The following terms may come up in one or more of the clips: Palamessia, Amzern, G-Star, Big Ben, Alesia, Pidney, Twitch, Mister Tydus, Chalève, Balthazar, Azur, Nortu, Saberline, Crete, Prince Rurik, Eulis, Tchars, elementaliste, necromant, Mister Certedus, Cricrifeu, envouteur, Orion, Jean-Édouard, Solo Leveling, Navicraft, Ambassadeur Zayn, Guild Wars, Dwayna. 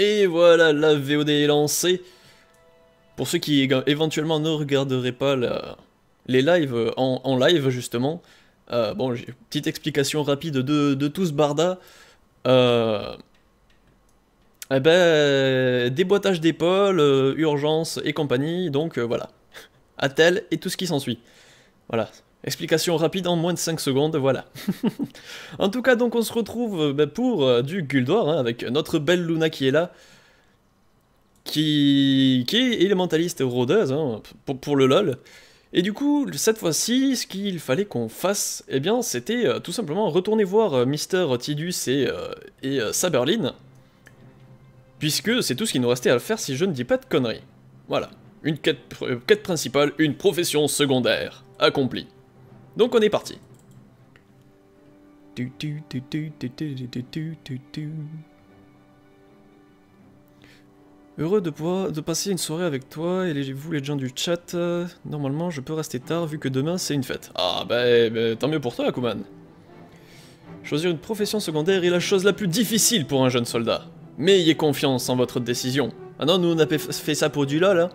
Et voilà, la VOD est lancée. Pour ceux qui éventuellement ne regarderaient pas les lives en live justement, bon, j'ai une petite explication rapide de tout ce barda. Eh ben, déboîtage d'épaule, urgence et compagnie, donc voilà. Attel et tout ce qui s'ensuit. Voilà, explication rapide en moins de 5 secondes, voilà. En tout cas, donc on se retrouve pour du Guild Wars, hein, avec notre belle Luna qui est là, qui est élémentaliste rôdeuse, hein, pour le LOL. Et du coup, cette fois-ci, ce qu'il fallait qu'on fasse, eh bien, c'était tout simplement retourner voir Mister Tydus et Saberline, puisque c'est tout ce qu'il nous restait à faire si je ne dis pas de conneries. Voilà, une quête principale, une profession secondaire, accomplie. Donc on est parti. Heureux de pouvoir passer une soirée avec toi et vous les gens du chat. Normalement je peux rester tard vu que demain c'est une fête. Ah bah, tant mieux pour toi Akuman. Choisir une profession secondaire est la chose la plus difficile pour un jeune soldat. Mais ayez confiance en votre décision. Ah non, nous on a fait ça pour du lol, hein.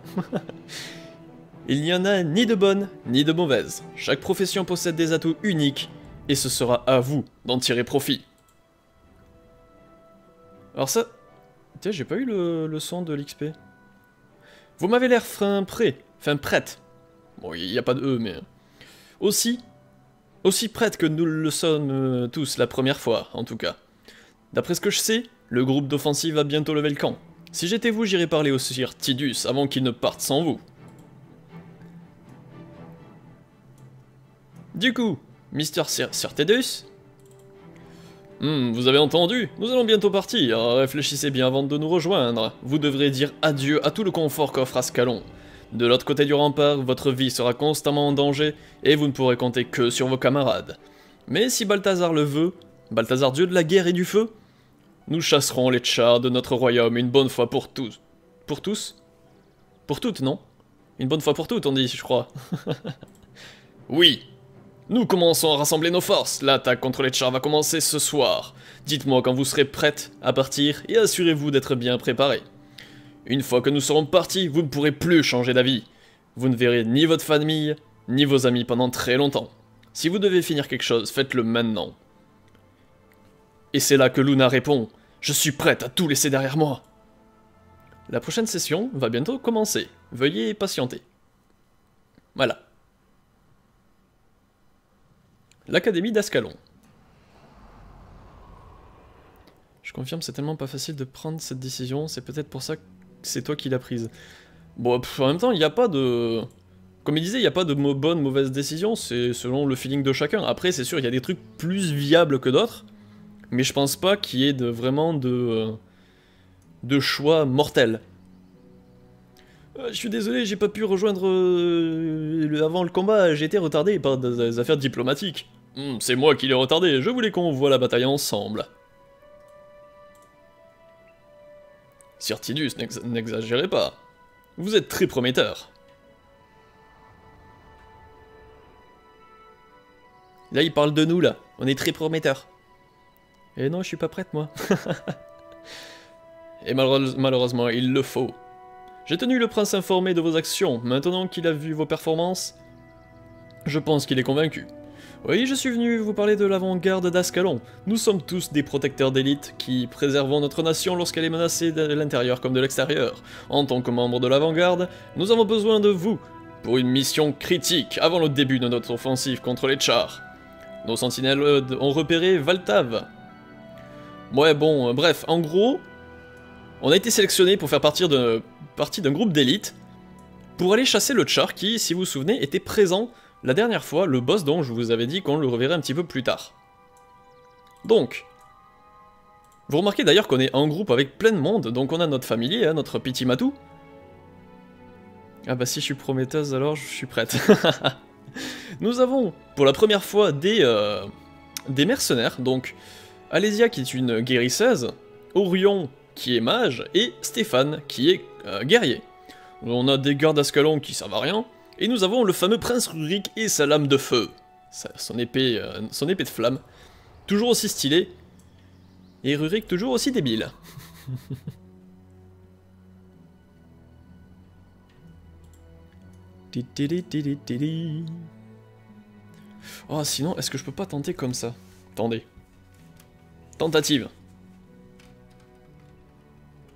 Il n'y en a ni de bonnes, ni de mauvaises. Chaque profession possède des atouts uniques, et ce sera à vous d'en tirer profit. Alors ça... Tiens, j'ai pas eu le son de l'XP. Vous m'avez l'air prête. Bon, il n'y a pas de E, mais... Aussi prête que nous le sommes tous la première fois, en tout cas. D'après ce que je sais... Le groupe d'offensive a bientôt levé le camp. Si j'étais vous, j'irais parler au Sire Tydus avant qu'il ne parte sans vous. Du coup, Mister Certedus. Vous avez entendu? Nous allons bientôt partir. Réfléchissez bien avant de nous rejoindre. Vous devrez dire adieu à tout le confort qu'offre Ascalon. De l'autre côté du rempart, votre vie sera constamment en danger et vous ne pourrez compter que sur vos camarades. Mais si Balthazar le veut, Balthazar dieu de la guerre et du feu, nous chasserons les Tchars de notre royaume une bonne fois pour tous. Pour tous? Pour toutes, non? Une bonne fois pour toutes, on dit, je crois. Oui. Nous commençons à rassembler nos forces. L'attaque contre les Tchars va commencer ce soir. Dites-moi quand vous serez prête à partir et assurez-vous d'être bien préparés. Une fois que nous serons partis, vous ne pourrez plus changer d'avis. Vous ne verrez ni votre famille, ni vos amis pendant très longtemps. Si vous devez finir quelque chose, faites-le maintenant. Et c'est là que Luna répond « Je suis prête à tout laisser derrière moi !» La prochaine session va bientôt commencer. Veuillez patienter. Voilà. L'Académie d'Ascalon. Je confirme, c'est tellement pas facile de prendre cette décision. C'est peut-être pour ça que c'est toi qui l'as prise. Bon, en même temps, il n'y a pas de... Comme il disait, il n'y a pas de bonne, mauvaise décision. C'est selon le feeling de chacun. Après, c'est sûr, il y a des trucs plus viables que d'autres. Mais je pense pas qu'il y ait vraiment de choix mortels. Je suis désolé, j'ai pas pu rejoindre avant le combat, j'ai été retardé par des affaires diplomatiques. C'est moi qui l'ai retardé, je voulais qu'on voit la bataille ensemble. Sire Tydus, n'exagérez pas. Vous êtes très prometteur. Là, il parle de nous, là. On est très prometteur. Et non, je suis pas prête, moi. Et malheureusement, il le faut. J'ai tenu le prince informé de vos actions. Maintenant qu'il a vu vos performances, je pense qu'il est convaincu. Oui, je suis venu vous parler de l'avant-garde d'Ascalon. Nous sommes tous des protecteurs d'élite qui préservons notre nation lorsqu'elle est menacée de l'intérieur comme de l'extérieur. En tant que membre de l'avant-garde, nous avons besoin de vous pour une mission critique avant le début de notre offensive contre les Tchars. Nos sentinelles ont repéré Valtave. Ouais bon, bref, en gros, on a été sélectionné pour faire partie d'un groupe d'élite pour aller chasser le Tchar qui, si vous vous souvenez, était présent la dernière fois, le boss dont je vous avais dit qu'on le reverrait un petit peu plus tard. Donc, vous remarquez d'ailleurs qu'on est en groupe avec plein de monde, donc on a notre familier, hein, notre petit matou. Ah bah si je suis prometteuse alors je suis prête. Nous avons pour la première fois des mercenaires, donc... Alesia qui est une guérisseuse, Orion qui est mage, et Stephane qui est guerrier. On a des gardes Ascalon qui servent à rien, et nous avons le fameux Prince Rurik et sa lame de feu, son épée de flamme, toujours aussi stylée, et Rurik toujours aussi débile. Oh, sinon, est-ce que je peux pas tenter comme ça? Attendez. Tentative.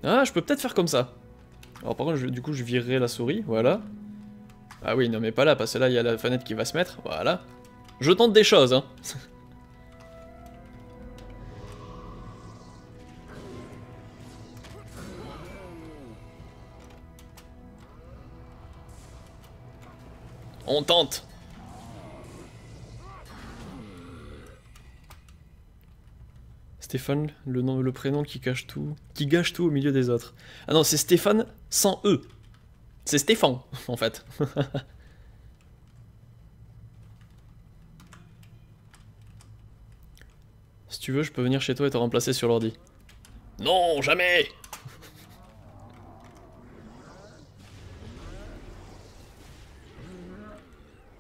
Ah, je peux peut-être faire comme ça. Alors par contre, du coup, je virerai la souris, voilà. Ah oui, non mais pas là, parce que là, il y a la fenêtre qui va se mettre, voilà. Je tente des choses, hein. On tente. Stephane, le nom, le prénom qui cache tout, qui gâche tout au milieu des autres. Ah non, c'est Stephane sans E. C'est Stephane, en fait. Si tu veux, je peux venir chez toi et te remplacer sur l'ordi. Non, jamais.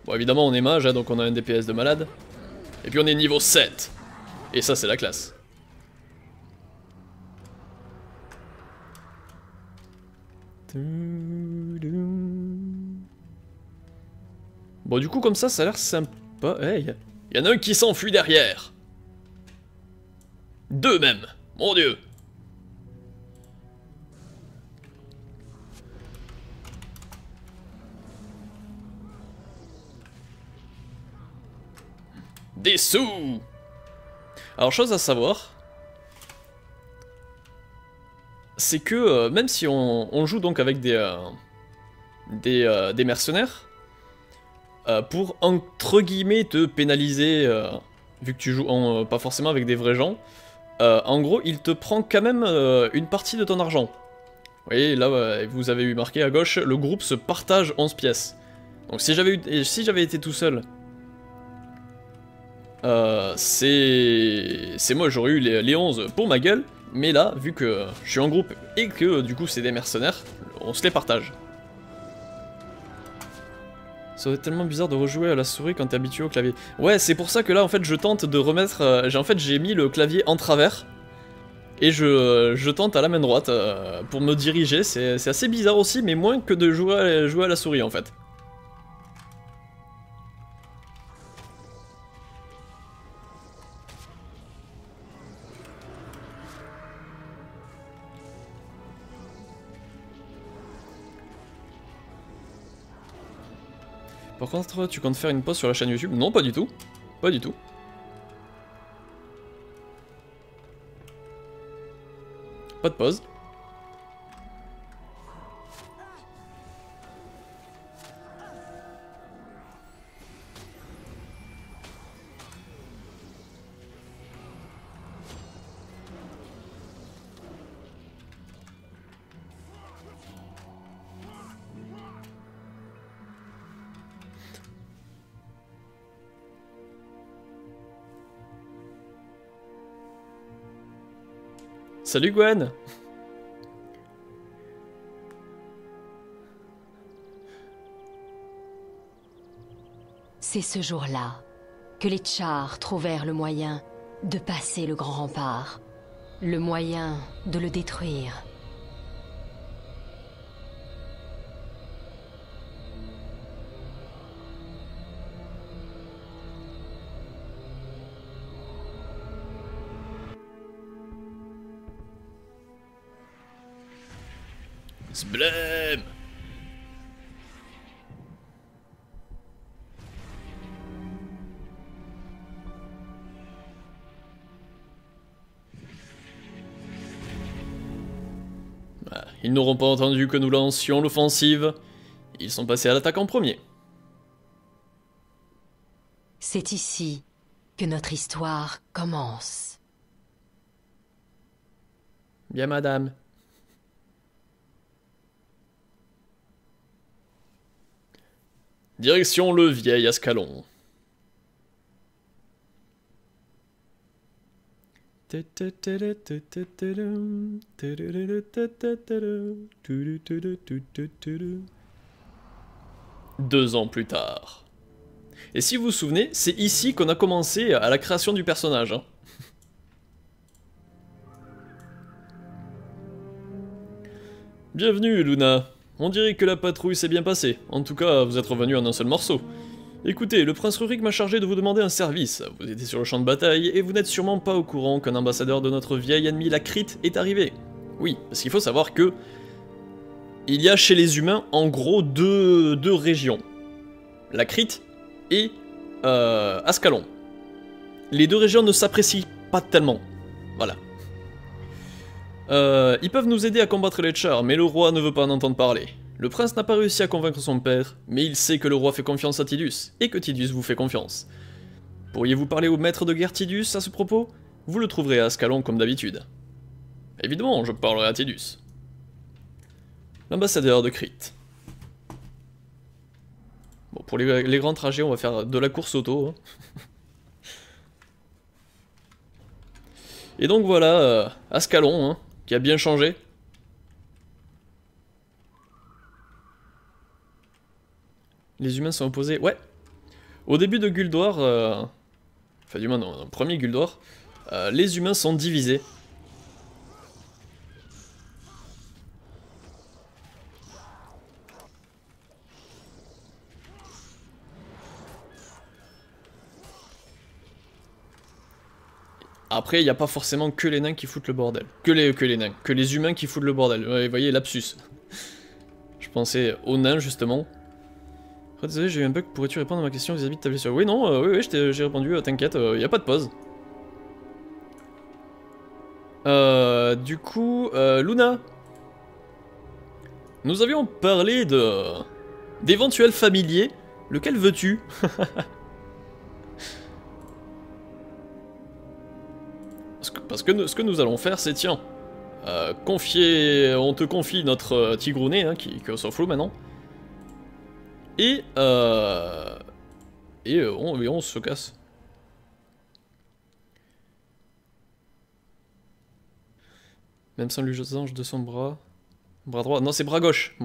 Bon, évidemment, on est mage, hein, donc on a un DPS de malade. Et puis on est niveau 7. Et ça, c'est la classe. Bon, du coup, comme ça, ça a l'air sympa. Hey, y en a un qui s'enfuit derrière. Deux, même. Mon dieu. Des sous. Alors, chose à savoir, c'est que même si on joue donc avec des mercenaires, pour entre guillemets te pénaliser, vu que tu joues pas forcément avec des vrais gens, en gros, il te prend quand même une partie de ton argent. Vous voyez, là, vous avez eu marqué à gauche, le groupe se partage 11 pièces. Donc si j'avais été tout seul... c'est moi, j'aurais eu les 11 pour ma gueule, mais là, vu que je suis en groupe et que du coup c'est des mercenaires, on se les partage. Ça serait tellement bizarre de rejouer à la souris quand t'es habitué au clavier. Ouais, c'est pour ça que là, en fait, je tente de remettre... j'ai mis le clavier en travers, et je tente à la main droite pour me diriger. C'est assez bizarre aussi, mais moins que de jouer à la souris, en fait. Par contre, tu comptes faire une pause sur la chaîne YouTube? Non, pas du tout. Pas du tout. Pas de pause. Salut Gwen. C'est ce jour-là que les Tchars trouvèrent le moyen de passer le grand rempart, le moyen de le détruire. Blême. Ah, ils n'auront pas entendu que nous lancions l'offensive. Ils sont passés à l'attaque en premier. C'est ici que notre histoire commence. Bien, madame. Direction le vieil Ascalon. Deux ans plus tard. Et si vous vous souvenez, c'est ici qu'on a commencé à la création du personnage. Hein. Bienvenue, Luna. On dirait que la patrouille s'est bien passée. En tout cas, vous êtes revenu en un seul morceau. Écoutez, le prince Rurik m'a chargé de vous demander un service. Vous étiez sur le champ de bataille et vous n'êtes sûrement pas au courant qu'un ambassadeur de notre vieille ennemie, la Crete, est arrivé. Oui, parce qu'il faut savoir que... il y a chez les humains, en gros, deux régions. La Crete et Ascalon. Les deux régions ne s'apprécient pas tellement. Voilà. Ils peuvent nous aider à combattre les Tchars, mais le roi ne veut pas en entendre parler. Le prince n'a pas réussi à convaincre son père, mais il sait que le roi fait confiance à Tydus, et que Tydus vous fait confiance. Pourriez-vous parler au maître de guerre Tydus à ce propos? Vous le trouverez à Ascalon comme d'habitude. Évidemment, je parlerai à Tydus. L'ambassadeur de Crete. Bon, pour les grands trajets, on va faire de la course auto. Hein. Et donc voilà, Ascalon, hein, qui a bien changé. Les humains sont opposés, ouais. Au début de Guild Wars, enfin du moins dans le premier Guild Wars, les humains sont divisés. Après, il n'y a pas forcément que les nains qui foutent le bordel. Que les humains qui foutent le bordel. Vous voyez, lapsus. Je pensais aux nains, justement. Oh, désolé, j'ai eu un bug. Pourrais-tu répondre à ma question vis-à-vis de ta blessure? Oui, non, oui, j'ai répondu, t'inquiète, il n'y a pas de pause. Du coup, Luna. Nous avions parlé de... d'éventuels familiers. Lequel veux-tu? Parce que ce que nous allons faire, c'est tiens, on te confie notre tigrounet, hein, qui est au Soflou maintenant, et on se casse. Même sans l'usage de son bras droit, non c'est bras gauche.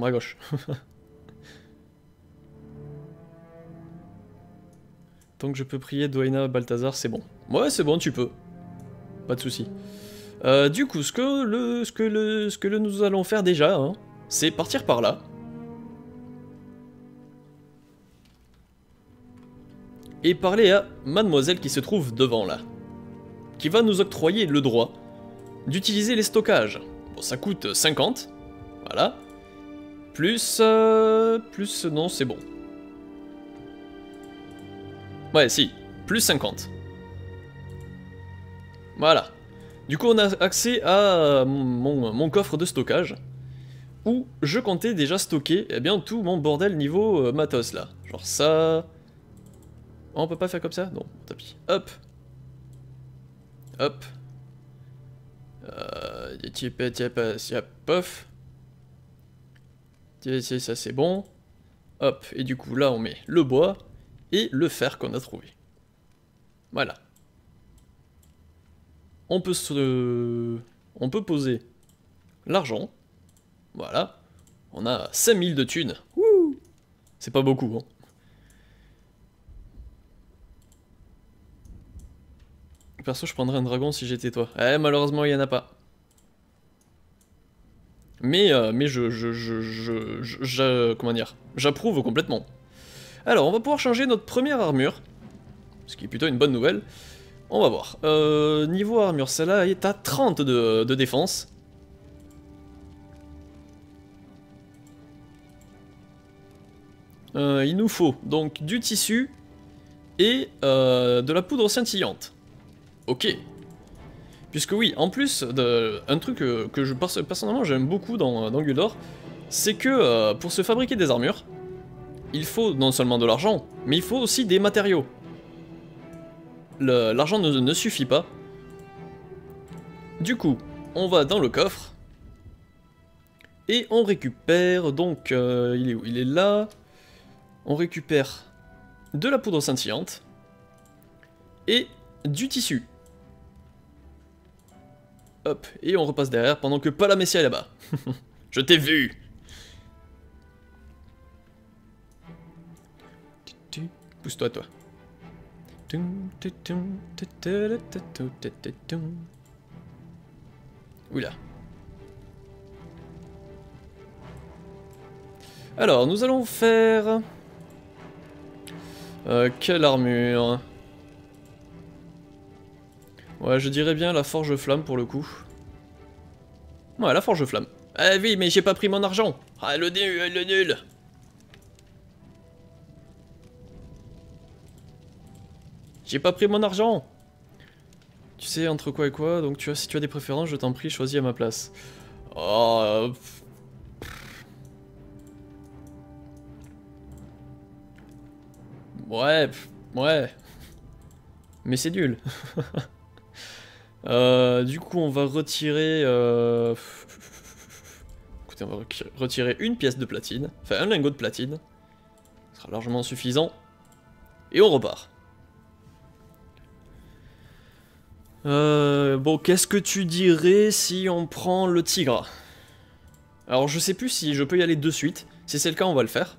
Tant que je peux prier Dwayna, Balthazar, c'est bon. Ouais, c'est bon, tu peux. Pas de soucis. Du coup, ce que nous allons faire déjà, hein, c'est partir par là. Et parler à mademoiselle qui se trouve devant là. Qui va nous octroyer le droit d'utiliser les stockages. Bon, ça coûte 50. Voilà. Plus non, c'est bon. Ouais, si. Plus 50. Voilà. Du coup, on a accès à mon coffre de stockage où je comptais déjà stocker eh bien, tout mon bordel niveau matos là. Genre ça... Oh, on peut pas faire comme ça? Non, tant pis. Hop. Hop. Ça c'est bon. Hop. Et du coup, là, on met le bois et le fer qu'on a trouvé. Voilà. On peut poser l'argent. Voilà. On a 5000 de thunes. C'est pas beaucoup. Hein. Perso, je prendrais un dragon si j'étais toi. Eh, malheureusement, il n'y en a pas. Mais comment dire, j'approuve complètement. Alors, on va pouvoir changer notre première armure. Ce qui est plutôt une bonne nouvelle. On va voir. Niveau armure, celle-là est à 30 de défense. Il nous faut donc du tissu et de la poudre scintillante. Ok. Puisque oui, en plus, un truc que je personnellement j'aime beaucoup dans Guild Wars, c'est que pour se fabriquer des armures, il faut non seulement de l'argent, mais il faut aussi des matériaux. L'argent ne suffit pas. Du coup, on va dans le coffre. Et on récupère, donc, il est où? Il est là. On récupère de la poudre scintillante. Et du tissu. Hop, et on repasse derrière pendant que Palamessia est là-bas. Je t'ai vu! Pousse-toi, toi. Oula. Alors, nous allons faire... quelle armure? Ouais, je dirais bien la forge flamme pour le coup. Ouais, la forge flamme. Ah oui, mais j'ai pas pris mon argent. Ah, le nul, le nul. J'ai pas pris mon argent. Tu sais entre quoi et quoi, donc tu as, si tu as des préférences, je t'en prie, choisis à ma place. Oh... Ouais, ouais. Mais c'est nul. Du coup, on va retirer... Écoutez, on va retirer une pièce de platine. Enfin, un lingot de platine. Ce sera largement suffisant. Et on repart. Bon, qu'est-ce que tu dirais si on prend le tigre? Alors, je sais plus si je peux y aller de suite. Si c'est le cas, on va le faire.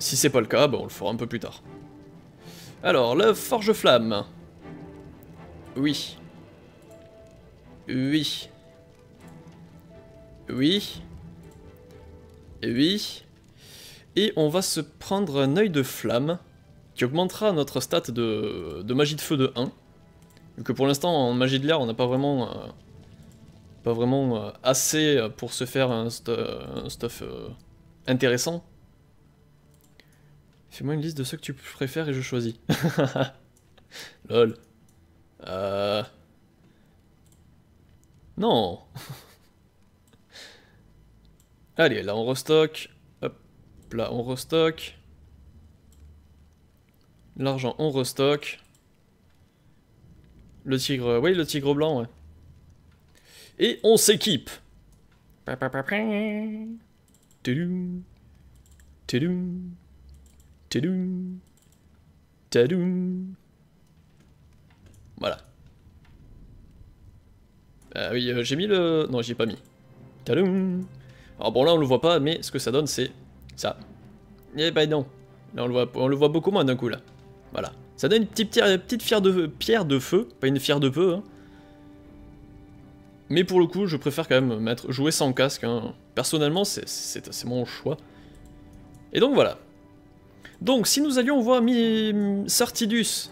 Si c'est pas le cas, bah on le fera un peu plus tard. Alors, la forge flamme. Oui. Oui. Oui. Oui. Et on va se prendre un œil de flamme qui augmentera notre stat de magie de feu de 1. Vu que pour l'instant, en magie de l'air, on n'a pas vraiment assez pour se faire un stuff intéressant. Fais-moi une liste de ceux que tu préfères et je choisis. Lol. Non. Allez, là on restock. Hop, là on restock. L'argent, on restock. Le tigre, oui, le tigre blanc, ouais. Et on s'équipe. Tudum. Tudum. Tadoum. Tadoum. Voilà. Ah oui, j'ai mis le... Non, j'y ai pas mis. Tadoum. Alors bon, là, on le voit pas, mais ce que ça donne, c'est ça. Eh ben non. Là, on le voit beaucoup moins d'un coup, là. Voilà. Ça donne une petite pierre de feu. Pas une pierre de peu, hein. Mais pour le coup, je préfère quand même jouer sans casque, hein. Personnellement, c'est mon choix. Et donc, voilà. Donc, si nous allions voir Sire Tydus.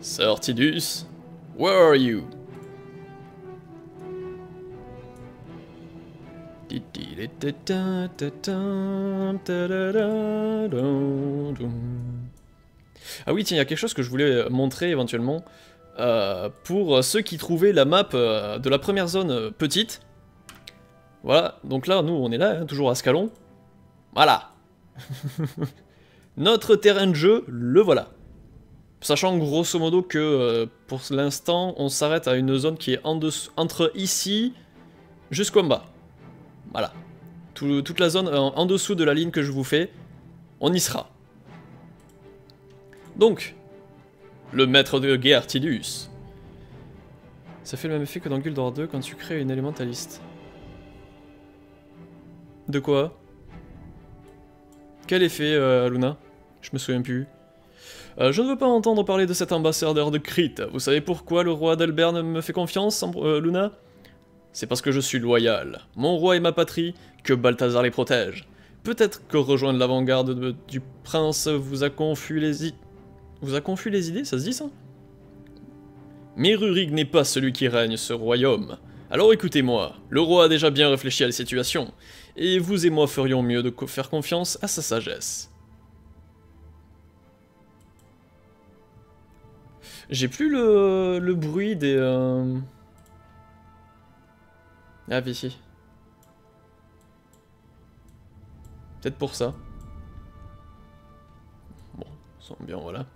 Sire Tydus, where are you? Ah oui, tiens, il y a quelque chose que je voulais montrer éventuellement pour ceux qui trouvaient la map de la première zone petite. Voilà, donc là, nous, on est là, hein, toujours à Ascalon. Voilà. Notre terrain de jeu, le voilà. Sachant grosso modo que, pour l'instant, on s'arrête à une zone qui est entre ici jusqu'en bas. Voilà. Toute la zone en dessous de la ligne que je vous fais, on y sera. Donc, le maître de guerre, Tydus. Ça fait le même effet que dans Guild Wars 2 quand tu crées une élémentaliste. De quoi? Quel effet, Luna? Je me souviens plus. Je ne veux pas entendre parler de cet ambassadeur de Crete. Vous savez pourquoi le roi d'Albert ne me fait confiance, Luna? C'est parce que je suis loyal. Mon roi et ma patrie, que Balthazar les protège. Peut-être que rejoindre l'avant-garde du prince vous a confus les idées, ça se dit ça? Mais Rurik n'est pas celui qui règne ce royaume. Alors écoutez-moi, le roi a déjà bien réfléchi à la situation, et vous et moi ferions mieux de faire confiance à sa sagesse. J'ai plus le bruit des... Ah, ici. Peut-être pour ça. Bon, ça sent bien, voilà.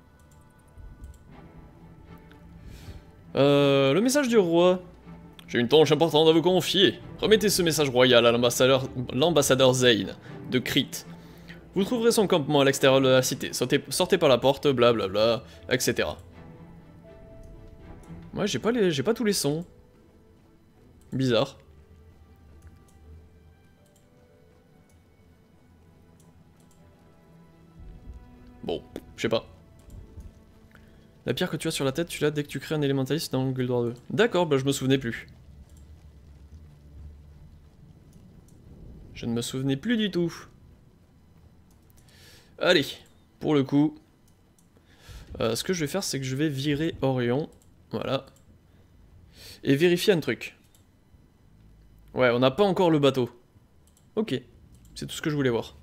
Le message du roi... J'ai une tâche importante à vous confier. Remettez ce message royal à l'ambassadeur Zayn de Crete. Vous trouverez son campement à l'extérieur de la cité. Sortez par la porte, blablabla, etc. Ouais, j'ai pas tous les sons. Bizarre. Bon, je sais pas. La pierre que tu as sur la tête, tu l'as dès que tu crées un élémentaliste dans Guild Wars 2. D'accord, bah je me souvenais plus. Je ne me souvenais plus du tout. Allez, pour le coup. Ce que je vais faire, c'est que je vais virer Orion. Voilà. Et vérifier un truc. Ouais, on n'a pas encore le bateau. Ok, c'est tout ce que je voulais voir.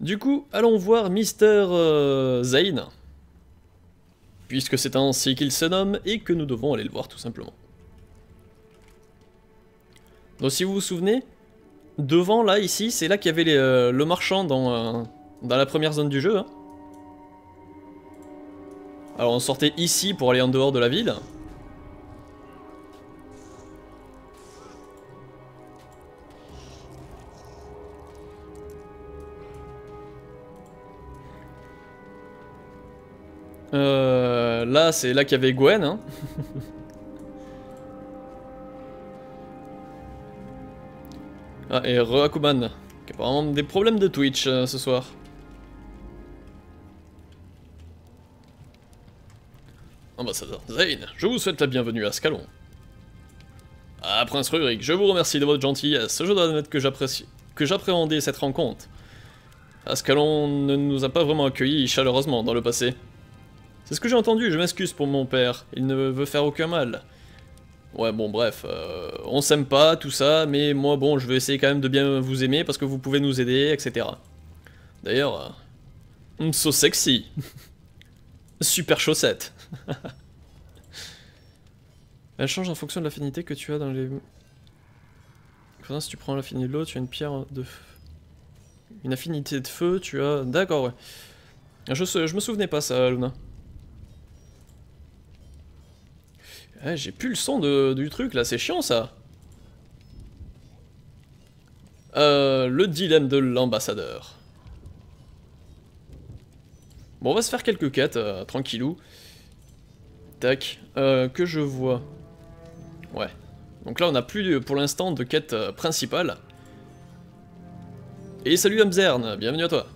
Du coup, allons voir Mister Zayn. Puisque c'est ainsi qu'il se nomme et que nous devons aller le voir tout simplement. Donc si vous vous souvenez, devant là, ici, c'est là qu'il y avait les, le marchand dans la première zone du jeu. Hein. Alors on sortait ici pour aller en dehors de la ville. Là, c'est là qu'il y avait Gwen. Hein. Ah, et Re-Akuman, qui a apparemment des problèmes de Twitch ce soir. Ambassadeur Zayn, je vous souhaite la bienvenue à Ascalon. Ah, Prince Rurik, je vous remercie de votre gentillesse. Je dois admettre que j'appréhendais cette rencontre. Ascalon ne nous a pas vraiment accueillis chaleureusement dans le passé. C'est ce que j'ai entendu, je m'excuse pour mon père, il ne veut faire aucun mal. Ouais bon bref, on s'aime pas, tout ça, mais moi bon je vais essayer quand même de bien vous aimer parce que vous pouvez nous aider, etc. D'ailleurs, so sexy. Super chaussette. Elle change en fonction de l'affinité que tu as dans les... Enfin, si tu prends l'affinité de l'eau, tu as une pierre de... Une affinité de feu, tu as... D'accord, ouais. Je me souvenais pas ça, Luna. Ouais, j'ai plus le son du truc là, c'est chiant ça. Le dilemme de l'ambassadeur. Bon, on va se faire quelques quêtes, tranquillou. Tac, que je vois. Ouais. Donc là, on n'a plus pour l'instant de quête principale. Et salut Amzern, bienvenue à toi.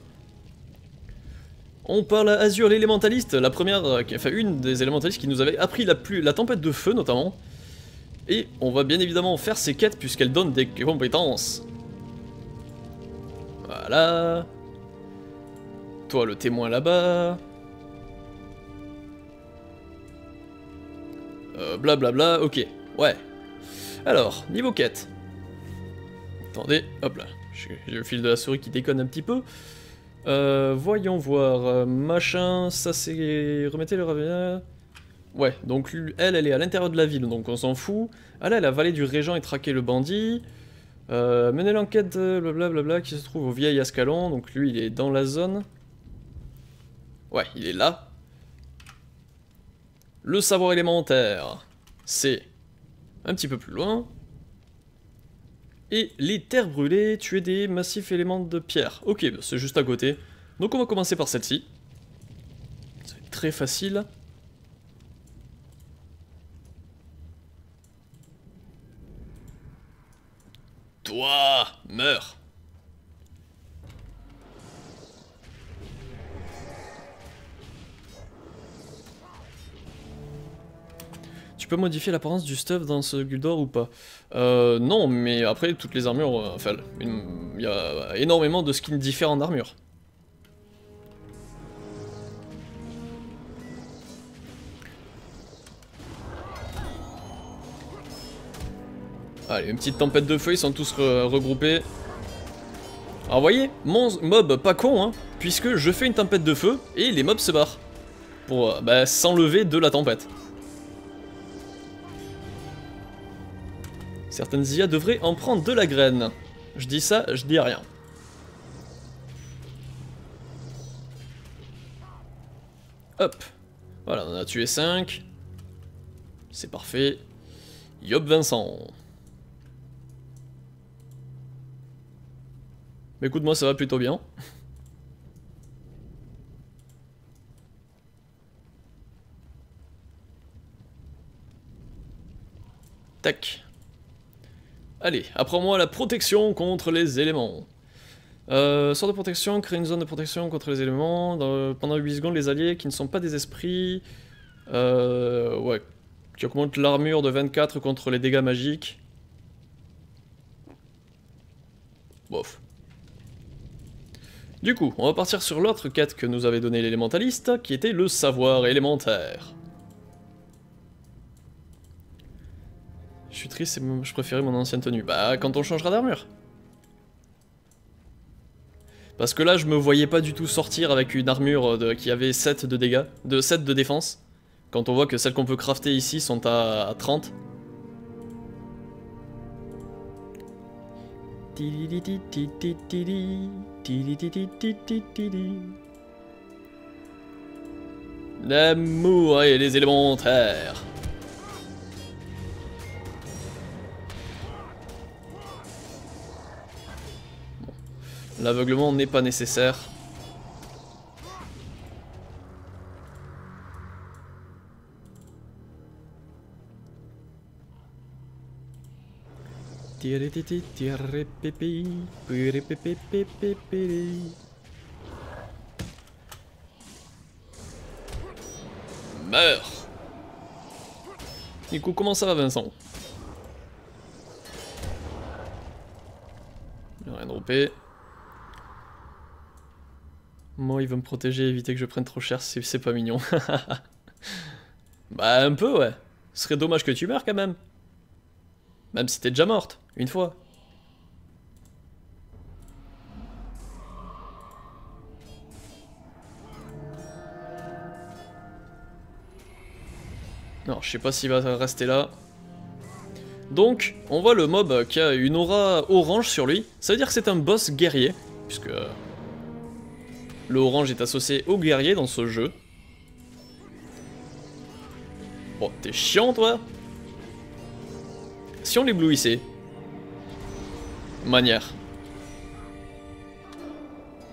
On parle à Azur, l'élémentaliste, la première, enfin une des élémentalistes qui nous avait appris la tempête de feu notamment. Et on va bien évidemment faire ses quêtes puisqu'elle donne des compétences. Voilà. Toi le témoin là-bas. Blablabla, ok, ouais. Alors, niveau quête. Attendez, hop là, j'ai le fil de la souris qui déconne un petit peu. Voyons voir, machin, ça c'est... Remettez le ravien... Ouais, donc elle est à l'intérieur de la ville, donc on s'en fout. Allez à la vallée du régent et traquer le bandit. Mener l'enquête, blablabla, qui se trouve au vieil Ascalon, donc lui il est dans la zone. Ouais, il est là. Le savoir élémentaire, c'est un petit peu plus loin. Et les terres brûlées, tuer des massifs éléments de pierre. Ok, bah c'est juste à côté. Donc on va commencer par celle-ci. Ça va être très facile. Toi, meurs. Tu peux modifier l'apparence du stuff dans ce Guild Wars ou pas? Non, mais après, toutes les armures... Enfin, il y a énormément de skins différents d'armures. Allez, une petite tempête de feu, ils sont tous regroupés. Alors, vous voyez, mon mob pas con, hein, puisque je fais une tempête de feu, et les mobs se barrent. Pour bah, s'enlever de la tempête. Certaines IA devraient en prendre de la graine. Je dis ça, je dis rien. Hop. Voilà, on en a tué 5. C'est parfait. Yop Vincent. Mais écoute-moi, ça va plutôt bien. Tac. Allez, apprends-moi la protection contre les éléments. Sort de protection, crée une zone de protection contre les éléments. Pendant 8 secondes, les alliés qui ne sont pas des esprits... ouais, qui augmente l'armure de 24 contre les dégâts magiques. Bof. Du coup, on va partir sur l'autre quête que nous avait donné l'élémentaliste, qui était le savoir élémentaire. Je suis triste, je préférais mon ancienne tenue. Bah, quand on changera d'armure. Parce que là, je me voyais pas du tout sortir avec une armure qui avait 7 de dégâts, 7 de défense. Quand on voit que celles qu'on peut crafter ici sont à 30. L'amour et les élémentaires. Bon. L'aveuglement n'est pas nécessaire. Meurs. Du coup, comment ça va, Vincent? Rien droppé. Moi, il veut me protéger, éviter que je prenne trop cher, c'est pas mignon. Bah, un peu, ouais. Ce serait dommage que tu meurs quand même. Même si t'es déjà morte, une fois. Non, je sais pas s'il va rester là. Donc, on voit le mob qui a une aura orange sur lui. Ça veut dire que c'est un boss guerrier, puisque le orange est associé au guerrier dans ce jeu. Bon, t'es chiant, toi. Si on l'éblouissait. Manière.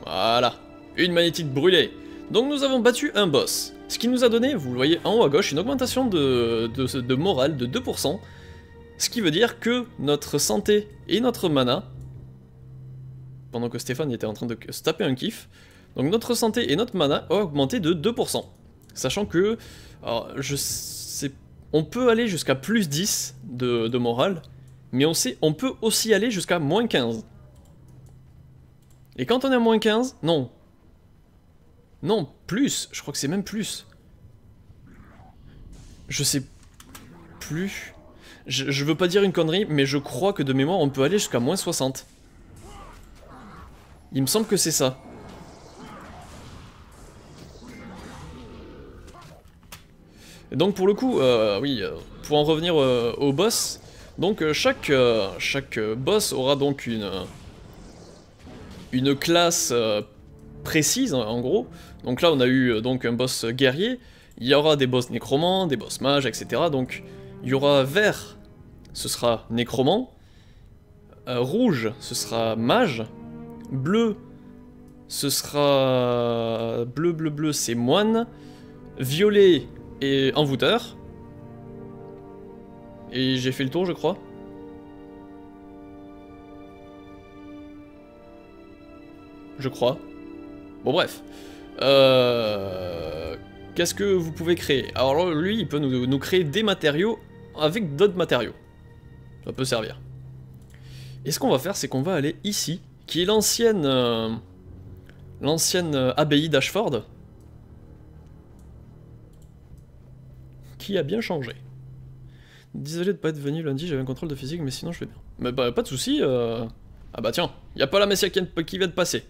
Voilà. Une magnétite brûlée. Donc nous avons battu un boss. Ce qui nous a donné, vous le voyez en haut à gauche, une augmentation de morale de 2%. Ce qui veut dire que notre santé et notre mana... Pendant que Stephane était en train de se taper un kiff. Donc notre santé et notre mana ont augmenté de 2%. Sachant que... Alors, je sais pas... On peut aller jusqu'à plus 10 de morale, mais on sait, on peut aussi aller jusqu'à moins 15. Et quand on est à moins 15, non. Non, plus, je crois que c'est même plus. Je sais plus. Je veux pas dire une connerie, mais je crois que de mémoire, on peut aller jusqu'à moins 60. Il me semble que c'est ça. Donc pour le coup, oui, pour en revenir au boss, donc chaque boss aura donc une classe précise en gros. Donc là on a eu donc un boss guerrier, il y aura des boss nécromants, des boss mages, etc. Donc il y aura vert, ce sera nécromant, rouge, ce sera mage, bleu, ce sera bleu c'est moine, violet, et envoûteur. Et j'ai fait le tour, je crois. Bon, bref. Qu'est-ce que vous pouvez créer? Alors, lui, il peut nous créer des matériaux avec d'autres matériaux. Ça peut servir. Et ce qu'on va faire, c'est qu'on va aller ici, qui est l'ancienne... l'ancienne abbaye d'Ashford. Qui a bien changé. Désolé de pas être venu lundi, j'avais un contrôle de physique, mais sinon je vais bien. Mais bah, pas de soucis. Ah bah tiens, y a Palamessia qui vient de passer.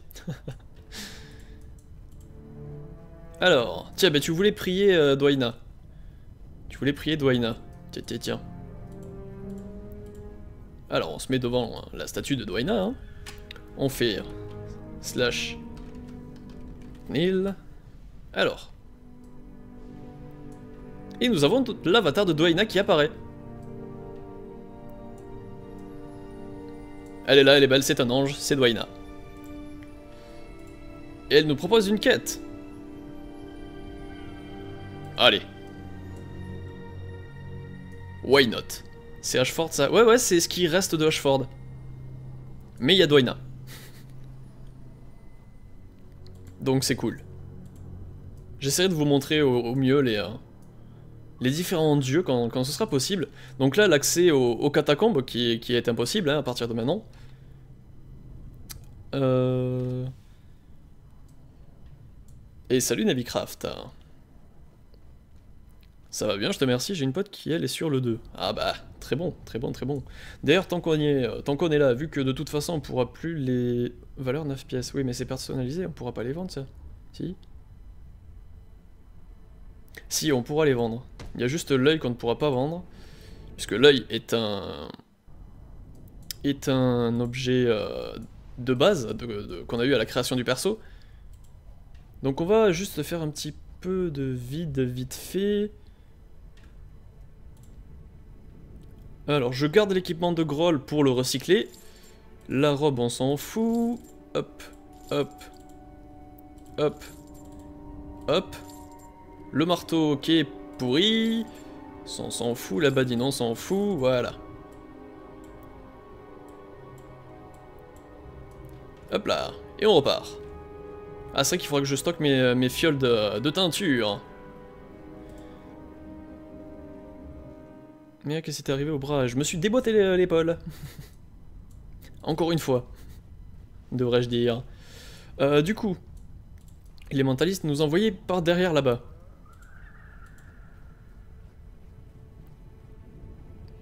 Alors, tiens, bah tu voulais prier Dwayna. Tiens. Alors on se met devant la statue de Dwayna. Hein. On fait slash nil. Alors. Et nous avons l'avatar de Dwayna qui apparaît. Elle est là, elle est belle, c'est un ange, c'est Dwayna. Et elle nous propose une quête. Allez. Why not? C'est Ashford, ça. Ouais, ouais, c'est ce qui reste de Ashford. Mais il y a Dwayna. Donc c'est cool. J'essaierai de vous montrer au mieux les différents dieux quand ce sera possible. Donc là, l'accès aux catacombes qui est impossible hein, à partir de maintenant. Et salut Navicraft. Ça va bien, je te remercie, j'ai une pote qui elle est sur le 2. Ah bah, très bon, très bon, très bon. D'ailleurs, tant qu'on est là, vu que de toute façon on pourra plus les... Valeur 9 pièces, oui mais c'est personnalisé, on pourra pas les vendre ça. Si ? Si, on pourra les vendre. Il y a juste l'œil qu'on ne pourra pas vendre. Puisque l'œil est un objet de base qu'on a eu à la création du perso. Donc on va juste faire un petit peu de vide vite fait. Alors je garde l'équipement de Groll pour le recycler. La robe on s'en fout. Hop, hop, hop, hop. Le marteau qui est pourri, on s'en fout, la badine on s'en fout, voilà. Hop là, et on repart. Ah c'est vrai qu'il faudra que je stocke mes fioles de teinture. Merde, qu'est-ce qui t'est arrivé au bras? Je me suis déboîté l'épaule. Encore une fois, devrais-je dire. Du coup, les mentalistes nous envoyaient par derrière là-bas.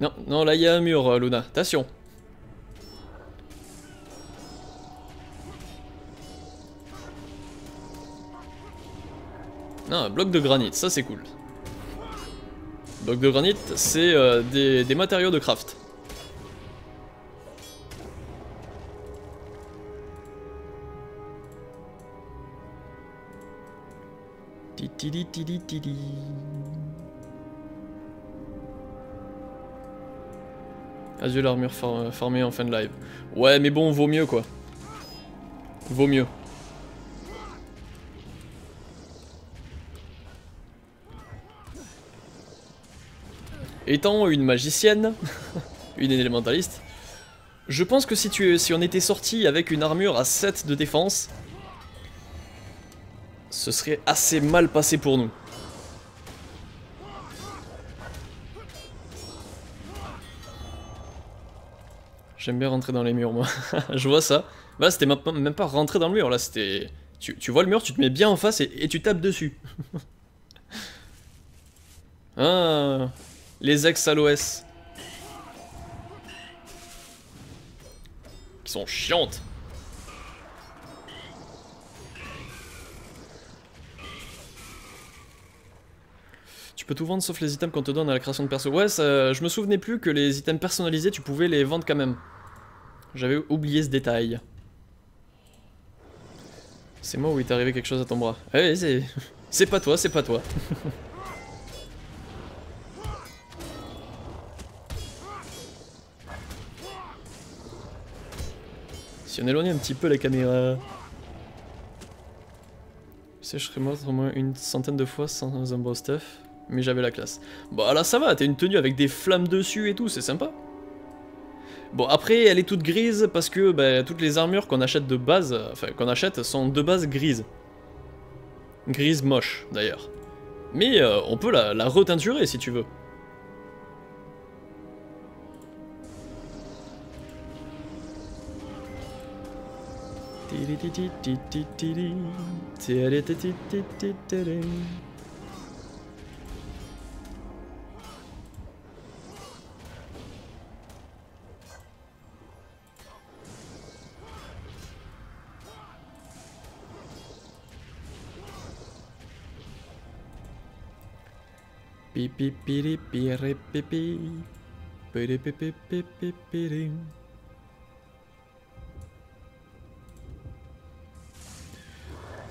Non, non, là il y a un mur, Luna. Attention. Ah, un bloc de granit, ça c'est cool. Bloc de granit, c'est des matériaux de craft. Tili tili tili. Azur l'armure farmée en fin de live. Ouais mais bon, vaut mieux quoi. Vaut mieux. Étant une magicienne, une élémentaliste, je pense que si on était sorti avec une armure à 7 de défense, ce serait assez mal passé pour nous. J'aime bien rentrer dans les murs, moi. Je vois ça. Bah, c'était même pas rentrer dans le mur, là, c'était... Tu vois le mur, tu te mets bien en face et tu tapes dessus. Ah, les ex à l'OS. Qui sont chiantes. Tu peux tout vendre sauf les items qu'on te donne à la création de perso. Ouais, ça, je me souvenais plus que les items personnalisés, tu pouvais les vendre quand même. J'avais oublié ce détail. C'est moi où il t'est arrivé quelque chose à ton bras. Ouais, c'est pas toi, c'est pas toi. Si on éloigne un petit peu la caméra... Je sais, je serais mort au moins une centaine de fois sans un boss stuff. Mais j'avais la classe. Bah là ça va, t'as une tenue avec des flammes dessus et tout, c'est sympa. Bon après elle est toute grise parce que bah, toutes les armures qu'on achète de base, enfin qu'on achète sont de base grises. Grise moche d'ailleurs. Mais on peut la reteinturer si tu veux.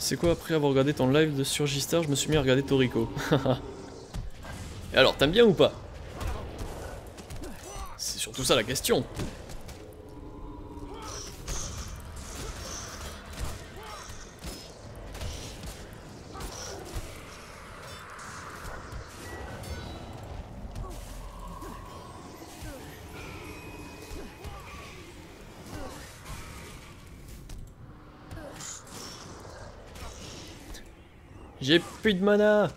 C'est quoi après avoir regardé ton live de sur G-Star, je me suis mis à regarder Toriko. Et alors, t'aimes bien ou pas? C'est surtout ça la question. J'ai plus de mana.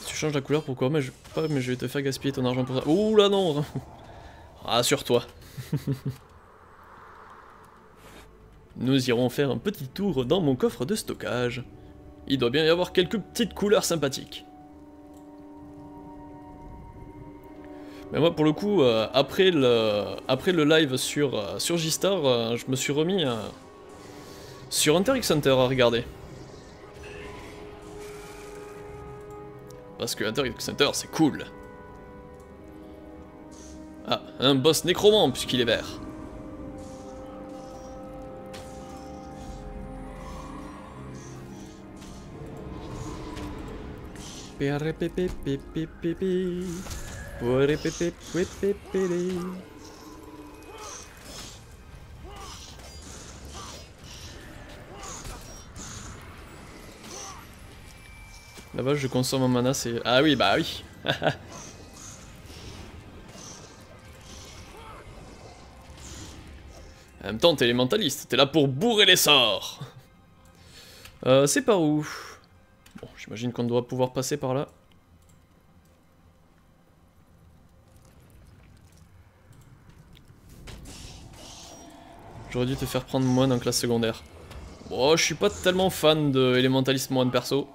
Si tu changes la couleur, pourquoi? Mais je vais te faire gaspiller ton argent pour ça. Ouh là non. Rassure-toi. Nous irons faire un petit tour dans mon coffre de stockage. Il doit bien y avoir quelques petites couleurs sympathiques. Mais moi pour le coup, après le live sur G-Star, je me suis remis sur Hunter x Hunter à regarder. Parce que Hunter x Hunter c'est cool. Ah, un boss nécromant puisqu'il est vert. Là-bas, je consomme un mana, c'est... Ah oui, bah oui. En même temps, t'es élémentaliste, t'es là pour bourrer les sorts. C'est par où? Bon, j'imagine qu'on doit pouvoir passer par là. J'aurais dû te faire prendre moine en classe secondaire. Bon, je suis pas tellement fan de élémentaliste moine perso.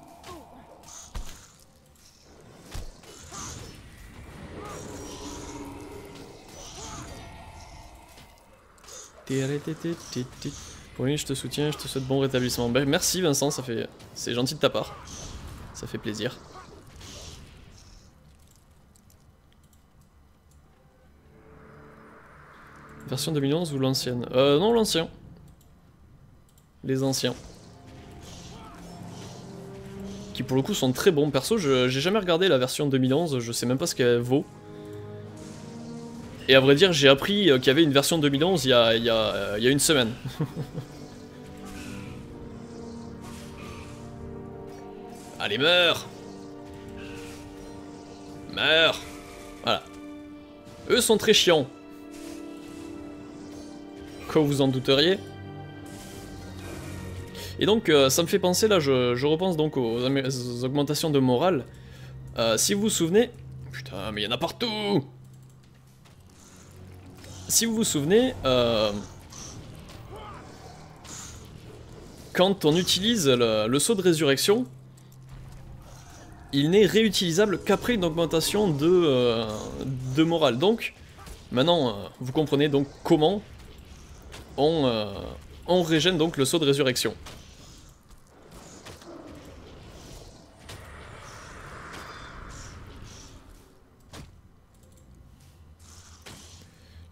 Pauline, je te soutiens, je te souhaite bon rétablissement. Ben, merci Vincent, ça fait... c'est gentil de ta part. Ça fait plaisir. Version 2011 ou l'ancienne? Non, l'ancien. Les anciens. Qui pour le coup sont très bons. Perso, j'ai jamais regardé la version 2011, je sais même pas ce qu'elle vaut. Et à vrai dire, j'ai appris qu'il y avait une version 2011 il y a une semaine. Allez, meurs! Meurs! Voilà. Eux sont très chiants. Quoi, vous en douteriez. Et donc ça me fait penser là, je repense donc aux augmentations de morale. Si vous vous souvenez, putain mais il y en a partout. Si vous vous souvenez, quand on utilise le sceau de résurrection, il n'est réutilisable qu'après une augmentation de morale. Donc maintenant vous comprenez donc comment on régène donc le sceau de résurrection.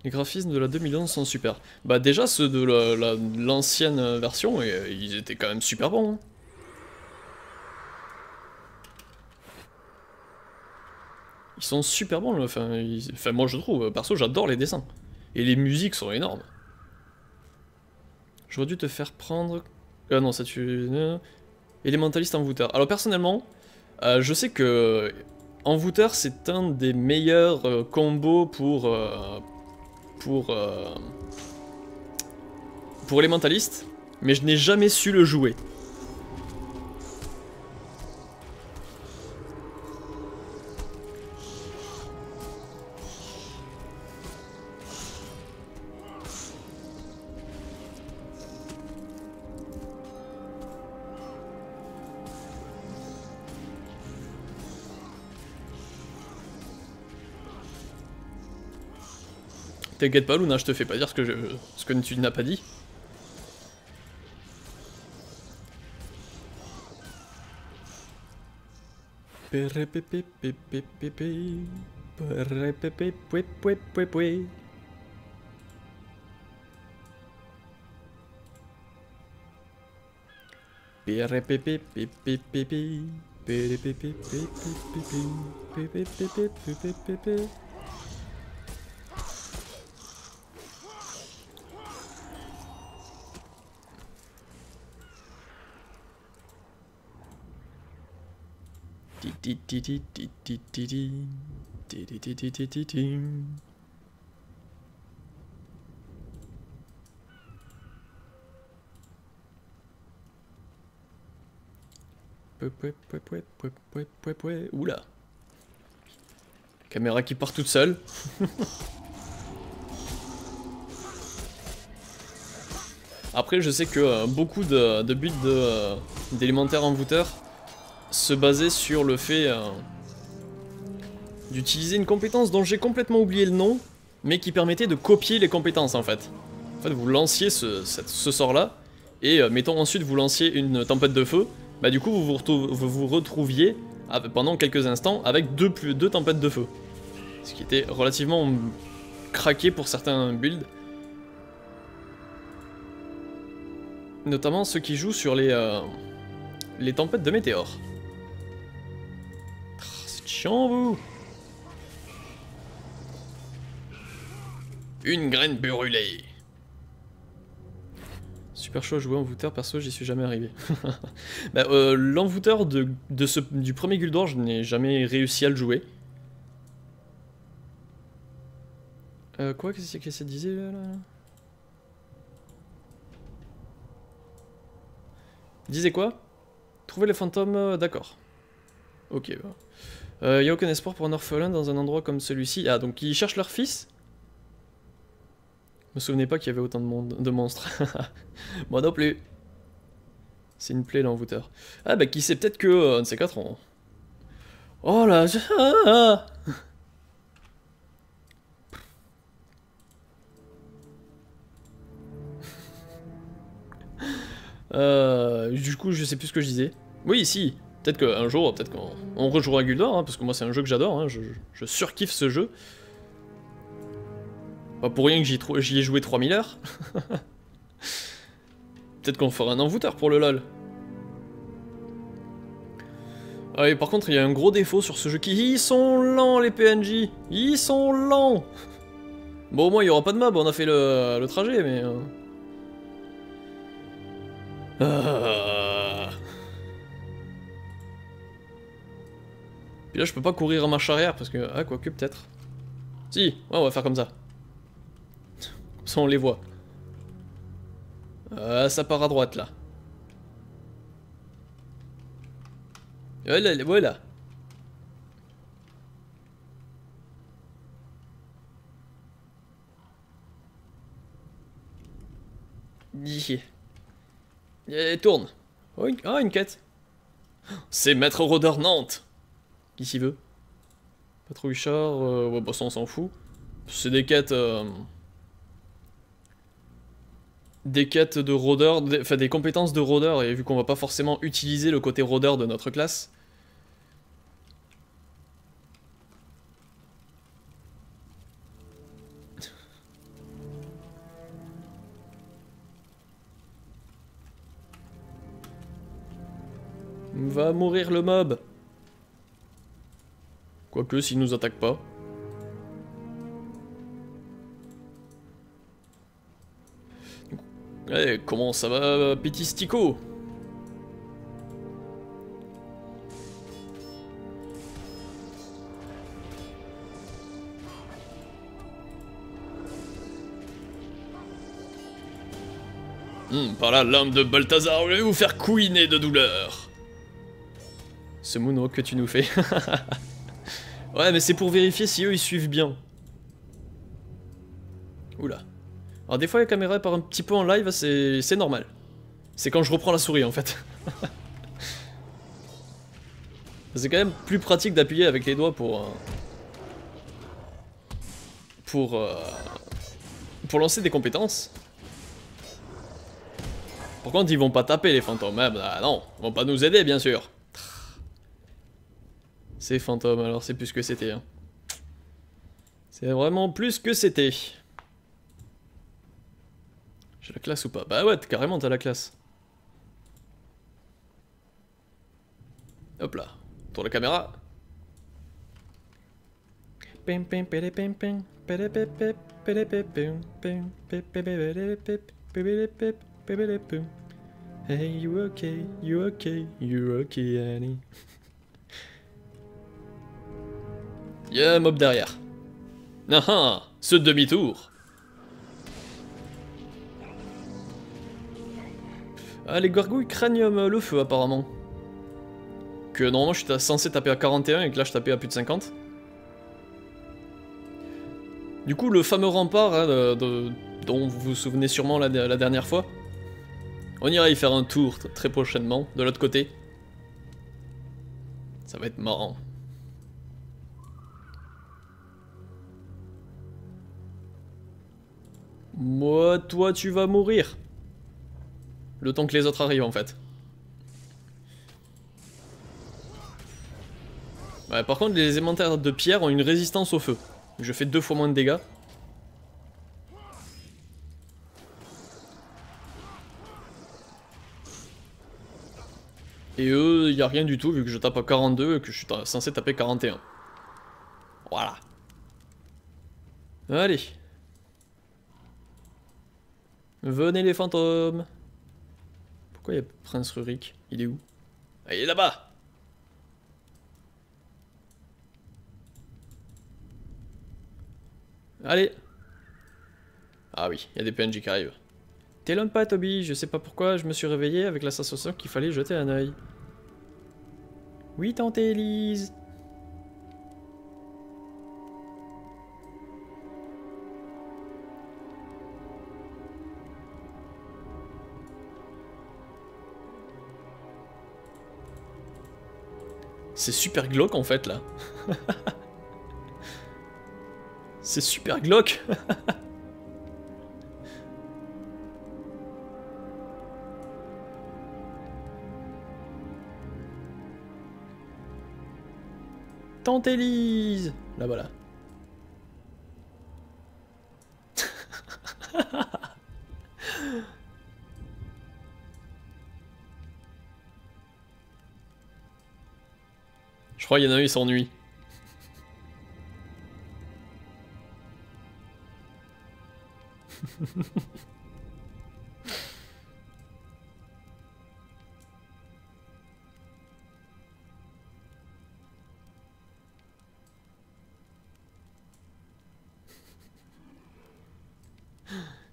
Les graphismes de la 2011 sont super. Bah déjà ceux de l'ancienne version, ils étaient quand même super bons. Hein. Ils sont super bons, enfin moi je trouve, perso j'adore les dessins. Et les musiques sont énormes. J'aurais dû te faire prendre... Ah non, ça tu... Élémentaliste envoûteur. Alors personnellement, je sais que... Envoûteur, c'est un des meilleurs combos pour élémentaliste, mais je n'ai jamais su le jouer. T'inquiète pas Luna, je te fais pas dire ce que tu n'as pas dit. Oula. Caméra qui part toute seule. Après, je sais que beaucoup de builds d'élémentaire envoûteur se basaient sur le fait d'utiliser une compétence dont j'ai complètement oublié le nom, mais qui permettait de copier les compétences en fait. En fait, vous lanciez ce sort-là, et mettons ensuite vous lanciez une tempête de feu, bah du coup vous retrouviez pendant quelques instants avec deux tempêtes de feu. Ce qui était relativement craqué pour certains builds. Notamment ceux qui jouent sur les tempêtes de météores. C'est chiant, vous. Une graine brûlée. Super chaud à jouer envoûteur, perso j'y suis jamais arrivé. Bah, l'envoûteur du premier Guild Wars, je n'ai jamais réussi à le jouer. Quoi, qu'est-ce que ça disait là, disait quoi? Trouver les fantômes, d'accord. Ok, bah. Y a aucun espoir pour un orphelin dans un endroit comme celui-ci. Ah, donc ils cherchent leur fils? Je me souvenais pas qu'il y avait autant de monstres. Moi non plus. C'est une plaie l'envoûteur. Ah bah qui sait, peut-être que un de ces quatre on... Oh là ah. Du coup je sais plus ce que je disais. Oui si, peut-être qu'un jour, peut-être qu'on rejouera Guild Wars, hein, parce que moi c'est un jeu que j'adore, hein, je surkiffe ce jeu. Pas pour rien que j'y ai joué 3000 heures. Peut-être qu'on fera un envoûteur pour le LoL. Ah, et par contre, il y a un gros défaut sur ce jeu qui... Ils sont lents, les PNJ. Ils sont lents. Bon, au moins, il n'y aura pas de map. On a fait le trajet, mais... Ah. Puis là, je peux pas courir en marche arrière, parce que... Ah, quoique, peut-être. Si, ouais, on va faire comme ça. Ça, on les voit. Ça part à droite, là. Voilà, voilà. Tourne. Oh, une quête. C'est Maître Rodeur Nantes. Qui s'y veut? Patrouille char, ouais, bah ça, on s'en fout. C'est des quêtes... Des quêtes de rôdeur, enfin des compétences de rôdeur, et vu qu'on va pas forcément utiliser le côté rôdeur de notre classe. Va mourir le mob. Quoique s'il nous attaque pas. Hey, comment ça va, petit Stico? Par la lame de Balthazar, je vais vous faire couiner de douleur. Ce moonwalk que tu nous fais. Ouais, mais c'est pour vérifier si eux ils suivent bien. Oula. Alors des fois la caméra part un petit peu en live, c'est normal. C'est quand je reprends la souris en fait. C'est quand même plus pratique d'appuyer avec les doigts pour lancer des compétences. Par contre ils vont pas taper les fantômes, hein, bah non, ils vont pas nous aider bien sûr. Ces fantômes alors c'est plus que c'était. Hein. C'est vraiment plus que c'était. J'ai la classe ou pas? Bah ouais, carrément t'as la classe. Hop là, tourne la caméra. Hey, you okay, you okay, you okay, honey. Y'a un mob derrière. Ah ah, ce demi-tour. Ah, les gargouilles craignent le feu, apparemment. Donc normalement je suis censé taper à 41 et que là je tapais à plus de 50. Du coup le fameux rempart hein, dont vous vous souvenez sûrement la dernière fois, on ira y faire un tour très prochainement de l'autre côté. Ça va être marrant. Moi, toi, tu vas mourir. Le temps que les autres arrivent, en fait. Ouais, par contre, les élémentaires de pierre ont une résistance au feu. Je fais 2 fois moins de dégâts. Et eux, il n'y a rien du tout, vu que je tape à 42 et que je suis censé taper 41. Voilà. Allez. Venez les fantômes. Pourquoi il y a Prince Rurik? Il est où? Ah, il est là-bas. Allez. Ah oui, il y a des PNJ qui arrivent. T'es l'homme pas, Toby. Je sais pas pourquoi je me suis réveillé avec la sensation qu'il fallait jeter un oeil. Oui, tante Elise. C'est super glauque en fait là. C'est super glauque. Tante Elise. Là voilà. Je crois qu'il y en a un, il s'ennuie.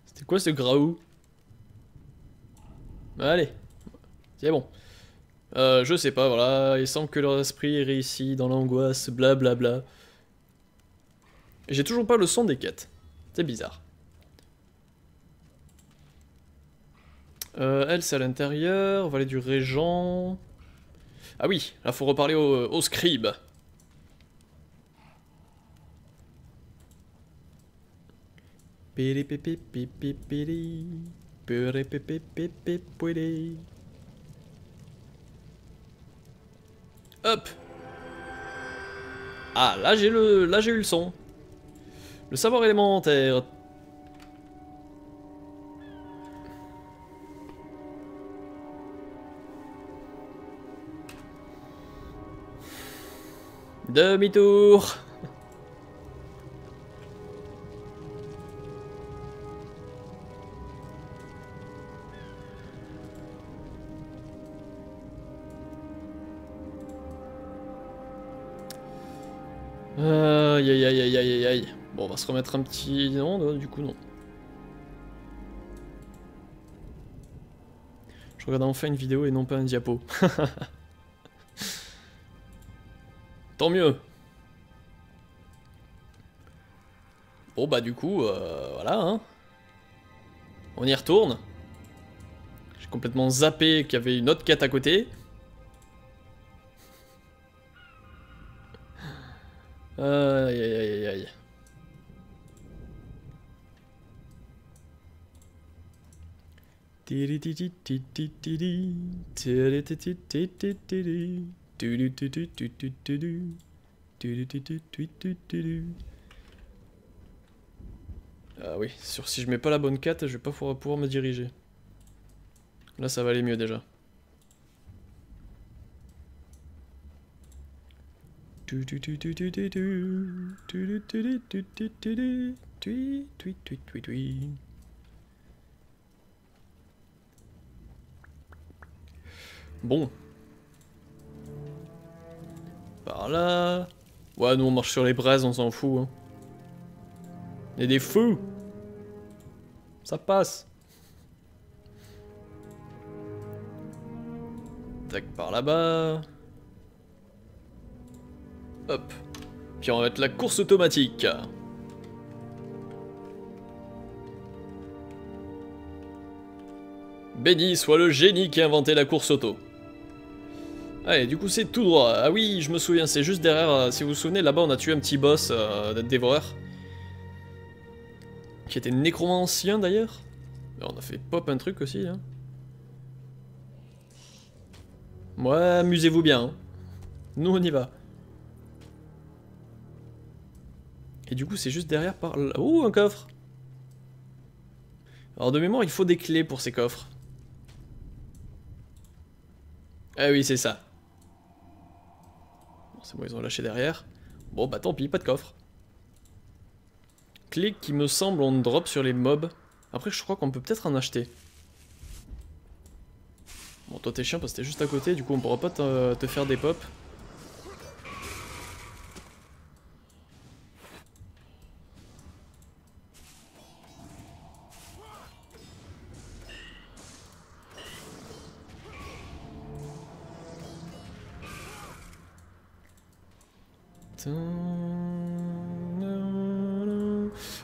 C'était quoi ce graou? Allez, c'est bon. Je sais pas, voilà, il semble que leur esprit est réussi dans l'angoisse, blablabla. J'ai toujours pas le son des quêtes. C'est bizarre. Elle, c'est à l'intérieur, vallée du Régent. Ah oui, là faut reparler au scribe. Hop. Ah, là j'ai eu le son. Le savoir élémentaire. Demi-tour. Aïe aïe aïe aïe aïe aïe. Bon, on va se remettre un petit... Non, du coup non. Je regarde enfin une vidéo et non pas un diapo. Tant mieux. Bon bah du coup, voilà hein. On y retourne. J'ai complètement zappé qu'il y avait une autre quête à côté. Aïe aïe aïe aïe. Ah oui, sur si je mets pas la bonne carte, je vais pas pouvoir me diriger. Là ça va aller mieux déjà. Bon. Par là. Ouais, nous on marche sur les braises, on s'en fout. Hein. Il y a des fous. Ça passe. Tac, par là-bas. Hop. Puis on va mettre la course automatique. Béni soit le génie qui a inventé la course auto. Allez, du coup c'est tout droit. Ah oui, je me souviens, c'est juste derrière, si vous vous souvenez, là-bas on a tué un petit boss dévoreur. Qui était nécromancien d'ailleurs. On a fait pop un truc aussi. Hein. Ouais, amusez-vous bien. Hein. Nous on y va. Et du coup c'est juste derrière par là. Oh, un coffre. Alors de mémoire il faut des clés pour ces coffres. Ah oui c'est ça. C'est bon, ils ont lâché derrière. Bon bah tant pis, pas de coffre. Clés qui me semble on drop sur les mobs. Après je crois qu'on peut peut-être en acheter. Bon toi t'es chiant parce que t'es juste à côté, du coup on pourra pas te faire des pops.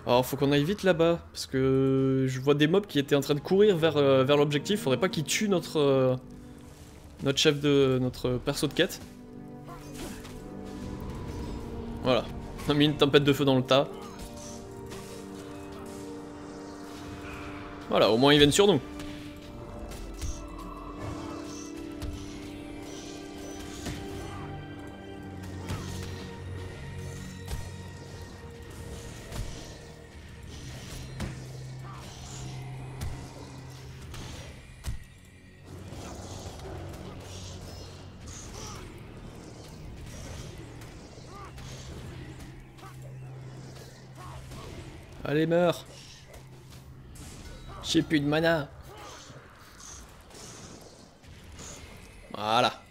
Alors faut qu'on aille vite là-bas, parce que je vois des mobs qui étaient en train de courir vers l'objectif, faudrait pas qu'ils tuent notre chef de... notre perso de quête. Voilà, on a mis une tempête de feu dans le tas. Voilà, au moins ils viennent sur nous. Allez, meurs. J'ai plus de mana. Voilà.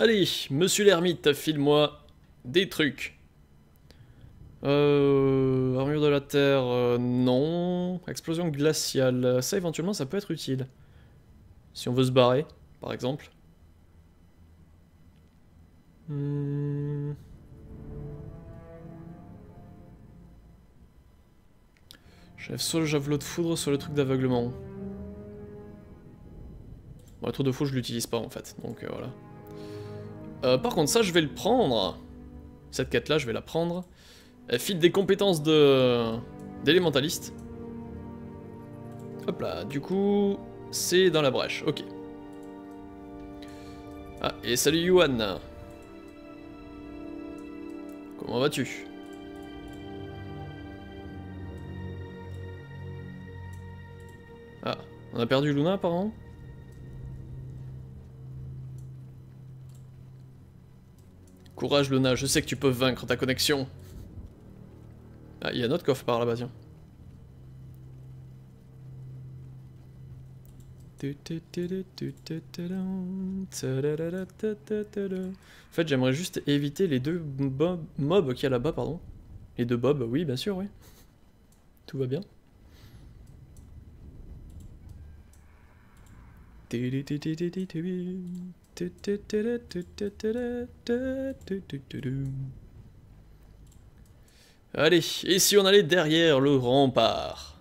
Allez, monsieur l'ermite, file-moi des trucs. Armure de la terre, non. Explosion glaciale, ça éventuellement ça peut être utile. Si on veut se barrer. Par exemple. J'avais soit le javelot de foudre, soit le truc d'aveuglement. Bon, le truc de foudre, je l'utilise pas en fait, donc voilà. Par contre, ça, je vais le prendre. Cette quête-là, je vais la prendre. Elle file des compétences d'élémentaliste. Hop là, du coup, c'est dans la brèche, ok. Ah, et salut Yuan. Comment vas-tu? Ah, on a perdu Luna apparemment. Courage Luna, je sais que tu peux vaincre ta connexion. Ah, il y a notre coffre par là-bas, tiens. En fait, j'aimerais juste éviter les deux mobs qu'il y a là-bas, pardon. Les deux mobs, oui, bien sûr, oui. Tout va bien. Allez, et si on allait derrière le rempart ?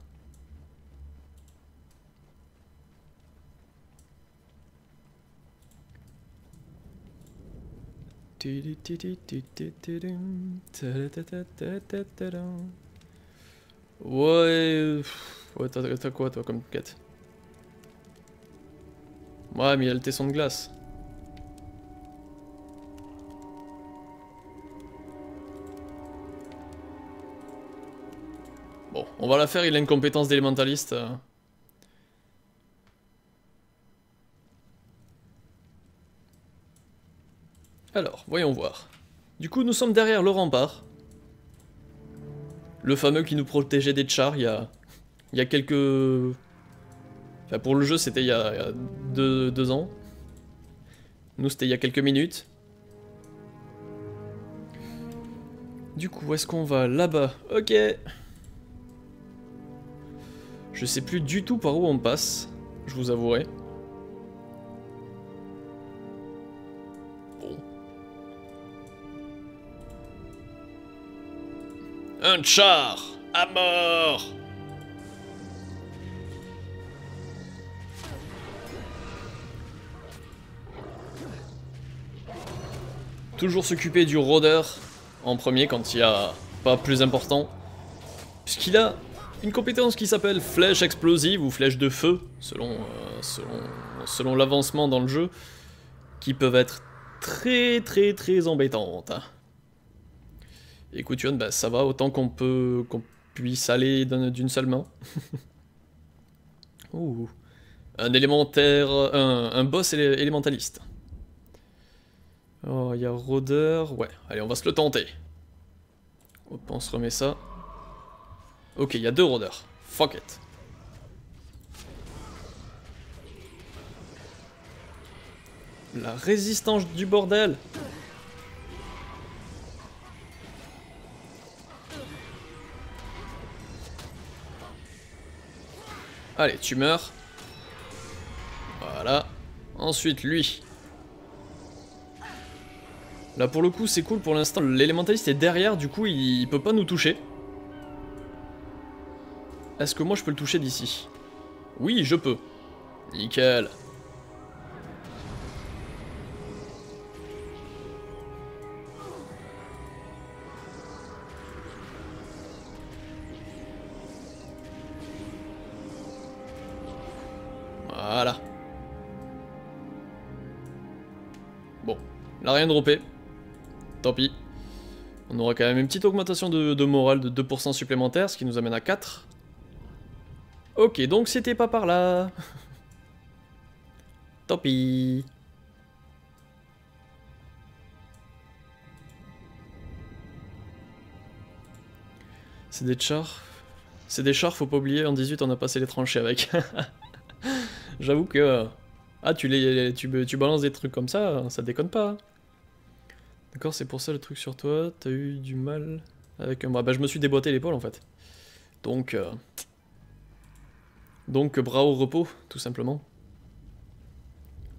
Ouais, t'as quoi toi comme quête? Ouais, mais il y a le tesson de glace. Bon, on va la faire, il a une compétence d'élémentaliste. Alors, voyons voir. Du coup, nous sommes derrière le rempart. Le fameux qui nous protégeait des Tchars il y a quelques... Enfin, pour le jeu, c'était il y a deux ans. Nous, c'était il y a quelques minutes. Du coup, où est-ce qu'on va? Là-bas. Ok. Je sais plus du tout par où on passe, je vous avouerai. Bon. Un char à mort. Toujours s'occuper du rôdeur en premier quand il y a pas plus important. Puisqu'il a une compétence qui s'appelle flèche explosive ou flèche de feu, selon l'avancement dans le jeu, qui peuvent être très embêtantes. Hein. Et Coutionne, bah, ça va autant qu'on puisse aller d'une seule main. Ouh. Un boss élémentaliste. Oh, il y a rôdeur. Ouais, allez, on va se le tenter. Hop, on se remet ça. Ok, il y a deux rôdeurs. Fuck it. La résistance du bordel. Allez, tu meurs. Voilà. Ensuite, lui. Là pour le coup c'est cool, pour l'instant l'élémentaliste est derrière, du coup il peut pas nous toucher. Est-ce que moi je peux le toucher d'ici? Oui je peux. Nickel. Voilà. Bon, là rien de droppé. Tant pis, on aura quand même une petite augmentation de morale de 2% supplémentaire, ce qui nous amène à 4. Ok, donc c'était pas par là. Tant pis. C'est des chars. C'est des chars, faut pas oublier, en 18 on a passé les tranchées avec. J'avoue que... Ah, tu balances des trucs comme ça, ça déconne pas. D'accord, c'est pour ça le truc sur toi, t'as eu du mal avec un bras. Bah je me suis déboîté l'épaule en fait. Donc bras au repos, tout simplement.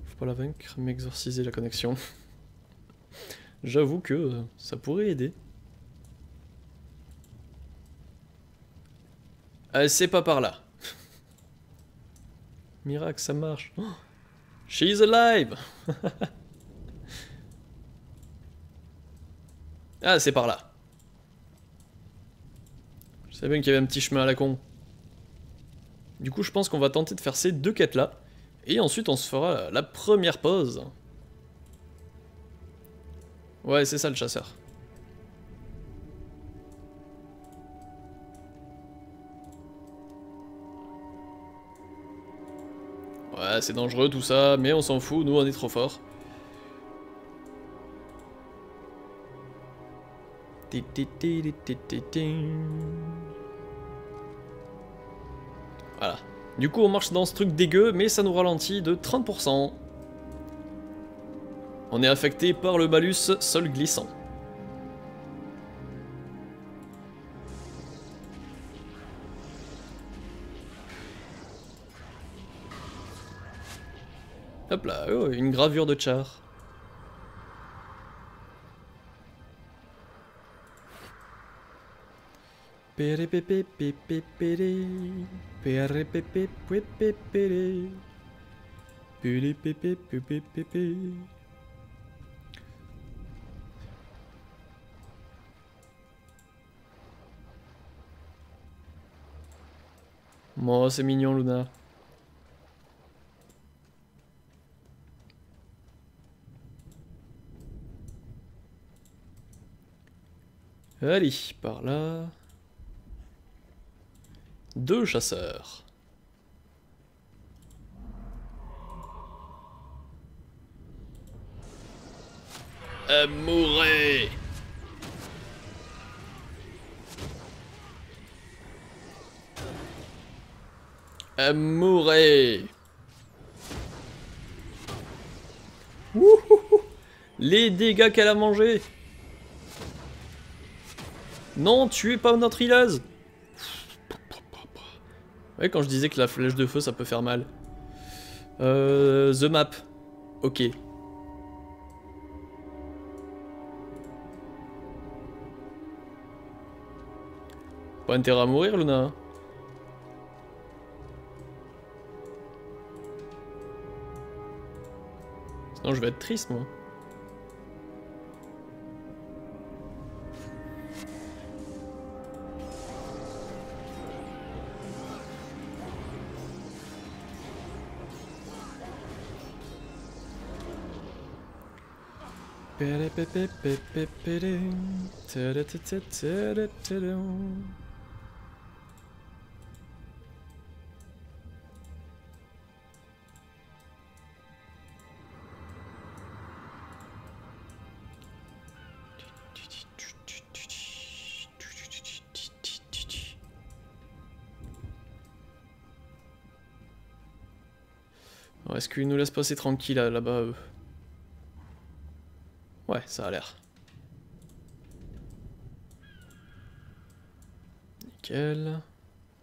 Faut pas la vaincre, mais exorciser la connexion. J'avoue que ça pourrait aider. C'est pas par là. Miracle, ça marche. Oh, she's alive. Ah, c'est par là. Je savais bien qu'il y avait un petit chemin à la con. Du coup, je pense qu'on va tenter de faire ces deux quêtes-là. Et ensuite, on se fera la première pause. Ouais, c'est ça le chasseur. Ouais, c'est dangereux tout ça, mais on s'en fout, nous on est trop forts. Voilà. Du coup, on marche dans ce truc dégueu, mais ça nous ralentit de 30%. On est affecté par le malus sol glissant. Hop là, oh, une gravure de Tchars. Oh, c'est mignon, Luna. Allez, par là. Deux chasseurs. Amouré. Amouré. Wouhouhou. Les dégâts qu'elle a mangés. Non, tuez pas notre hilaise. Ouais, quand je disais que la flèche de feu, ça peut faire mal. The map. Ok. Pas intérêt à mourir, Luna. Sinon, je vais être triste, moi. Est-ce qu'ils nous laissent passer tranquille là-bas ? Ouais, ça a l'air. Nickel.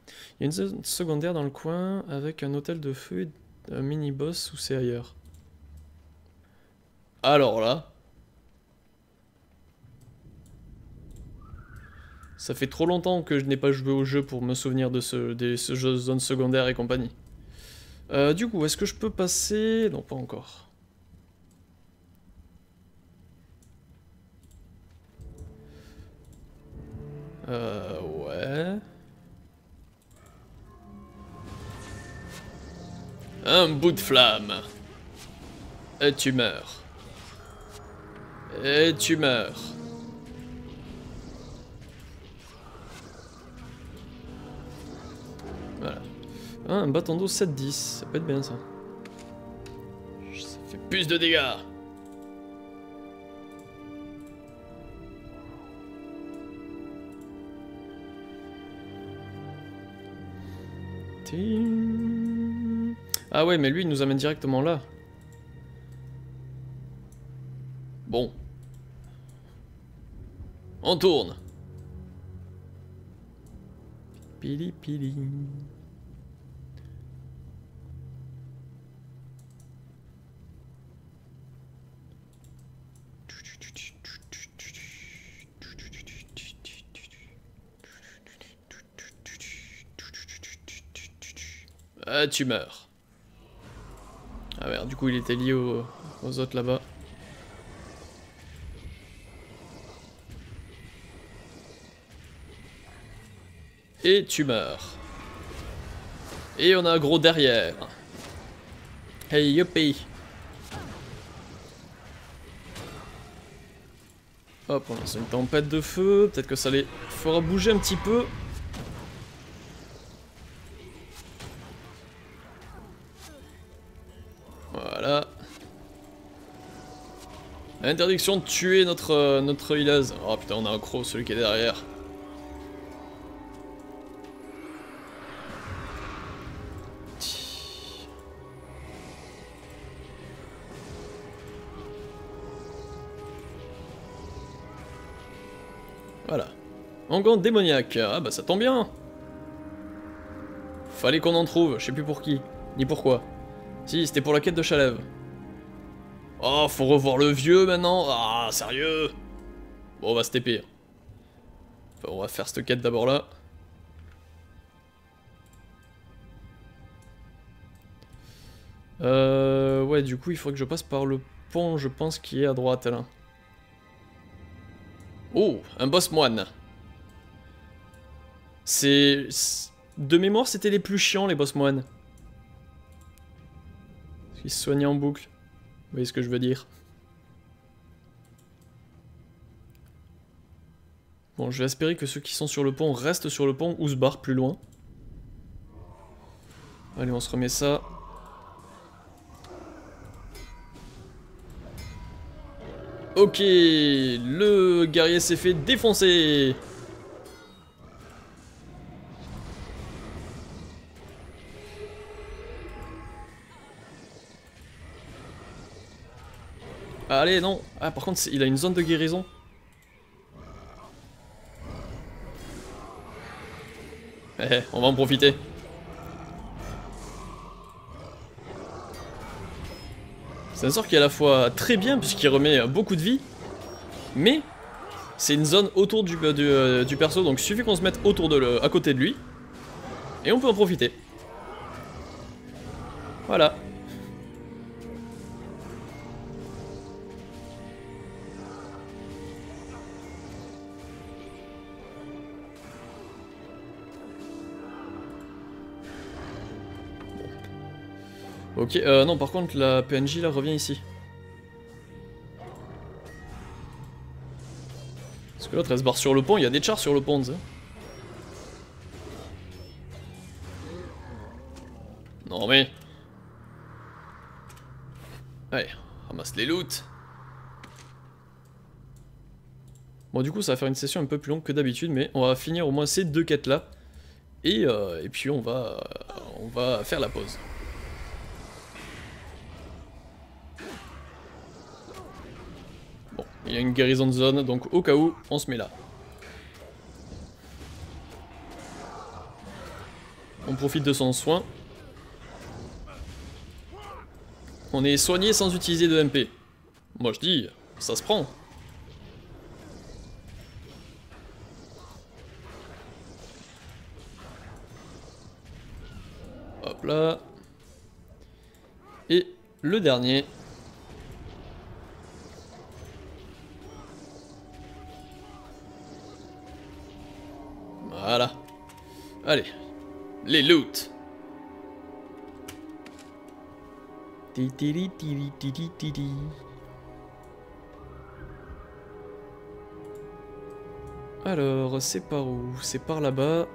Il y a une zone secondaire dans le coin avec un hôtel de feu et un mini-boss ou c'est ailleurs. Alors là. Ça fait trop longtemps que je n'ai pas joué au jeu pour me souvenir de ce jeu de zone secondaire et compagnie. Du coup, est-ce que je peux passer... Non, pas encore. Ouais... Un bout de flamme. Et tu meurs. Et tu meurs. Voilà. Ah, un bâton d'eau 7-10. Ça peut être bien, ça. Ça fait plus de dégâts. Ah ouais, mais lui, il nous amène directement là. Bon. On tourne. Pili pili. Ah, tu meurs. Ah merde, du coup il était lié aux autres là-bas. Et tu meurs. Et on a un gros derrière. Hey, youpi. Hop, on lance une tempête de feu. Peut-être que ça les fera bouger un petit peu. Interdiction de tuer notre Hilaz. Oh putain, on a un croc, celui qui est derrière. Voilà. Engan démoniaque. Ah bah ça tombe bien. Fallait qu'on en trouve, je sais plus pour qui, ni pourquoi. Si, c'était pour la quête de Chalève. Oh, faut revoir le vieux maintenant. Ah, sérieux. Bon, bah c'était pire. Enfin, on va faire cette quête d'abord là. Ouais, du coup, il faudrait que je passe par le pont, je pense, qui est à droite là. Oh, un boss moine. C'est... De mémoire, c'était les plus chiants, les boss moines. Ils se soignaient en boucle. Vous voyez ce que je veux dire? Bon, je vais espérer que ceux qui sont sur le pont restent sur le pont ou se barrent plus loin. Allez, on se remet ça. Ok, le guerrier s'est fait défoncer. Allez, non. Ah, par contre, il a une zone de guérison. On va en profiter. C'est un sort qui est à la fois très bien puisqu'il remet beaucoup de vie, mais c'est une zone autour du perso, donc il suffit qu'on se mette autour de à côté de lui et on peut en profiter. Voilà. Ok, non, par contre, la PNJ, là, revient ici. Parce que l'autre, elle se barre sur le pont, il y a des Tchars sur le pont, ça. Non, mais... Allez, ramasse les loots. Bon, du coup, ça va faire une session un peu plus longue que d'habitude, mais on va finir au moins ces deux quêtes-là. Et puis, on va faire la pause. Il y a une guérison de zone, donc au cas où, on se met là. On profite de son soin. On est soigné sans utiliser de MP. Moi je dis, ça se prend. Hop là. Et le dernier... Voilà. Allez, les loot. Alors, c'est par où? C'est par là-bas.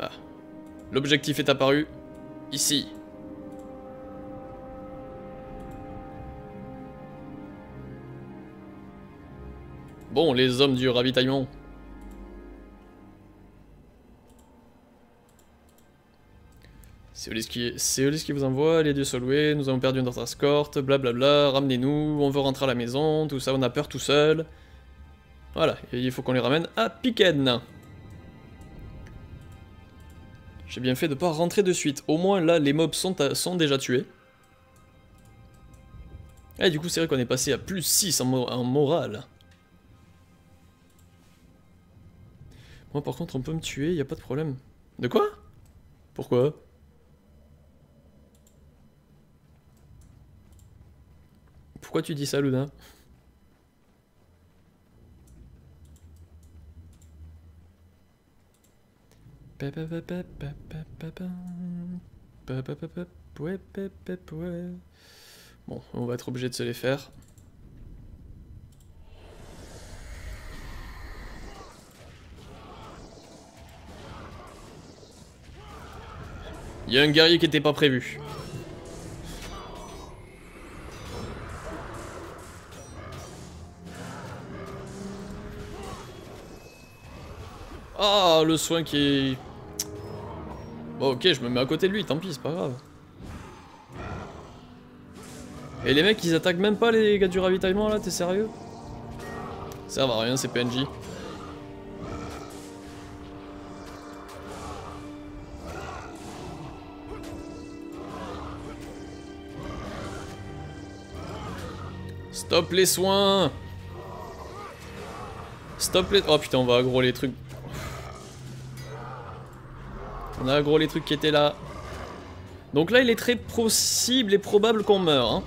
Ah. L'objectif est apparu. Ici. Bon, les hommes du ravitaillement. C'est Eulis qui vous envoie, les dieux Solway, nous avons perdu notre escorte, blablabla, ramenez-nous, on veut rentrer à la maison, tout ça, on a peur tout seul. Voilà, et il faut qu'on les ramène à Piquen. J'ai bien fait de ne pas rentrer de suite, au moins là les mobs sont déjà tués. Et du coup c'est vrai qu'on est passé à plus 6 en morale. Moi par contre on peut me tuer, y a pas de problème. De quoi? Pourquoi? Pourquoi tu dis ça, Luna? Bon, on va être obligé de se les faire. Il y a un guerrier qui n'était pas prévu. Ah, le soin qui est... Bon, ok, je me mets à côté de lui, tant pis, c'est pas grave. Et les mecs, ils attaquent même pas les gars du ravitaillement, là, t'es sérieux? Ça va rien, c'est PNJ. Stop les soins. Stop les... Oh putain, on va aggro les trucs. On a gros les trucs qui étaient là. Donc là il est très possible et probable qu'on meure. Hein.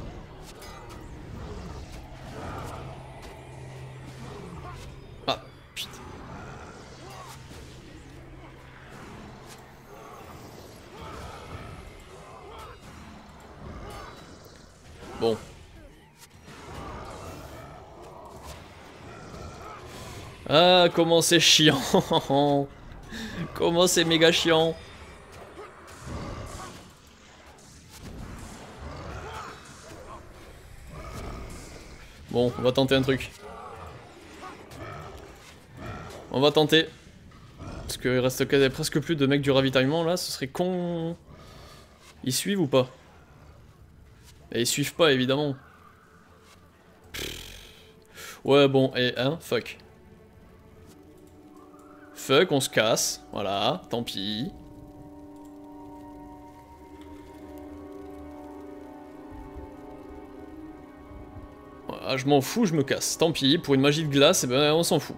Ah putain. Bon. Ah comment c'est chiant. Comment c'est méga chiant. Bon, on va tenter un truc. On va tenter. Parce qu'il reste presque plus de mecs du ravitaillement là, ce serait con. Ils suivent ou pas? Et ils suivent pas évidemment. Ouais bon, et hein, fuck. Fuck, on se casse, voilà, tant pis. Ah, je m'en fous, je me casse. Tant pis, pour une magie de glace, eh ben, on s'en fout.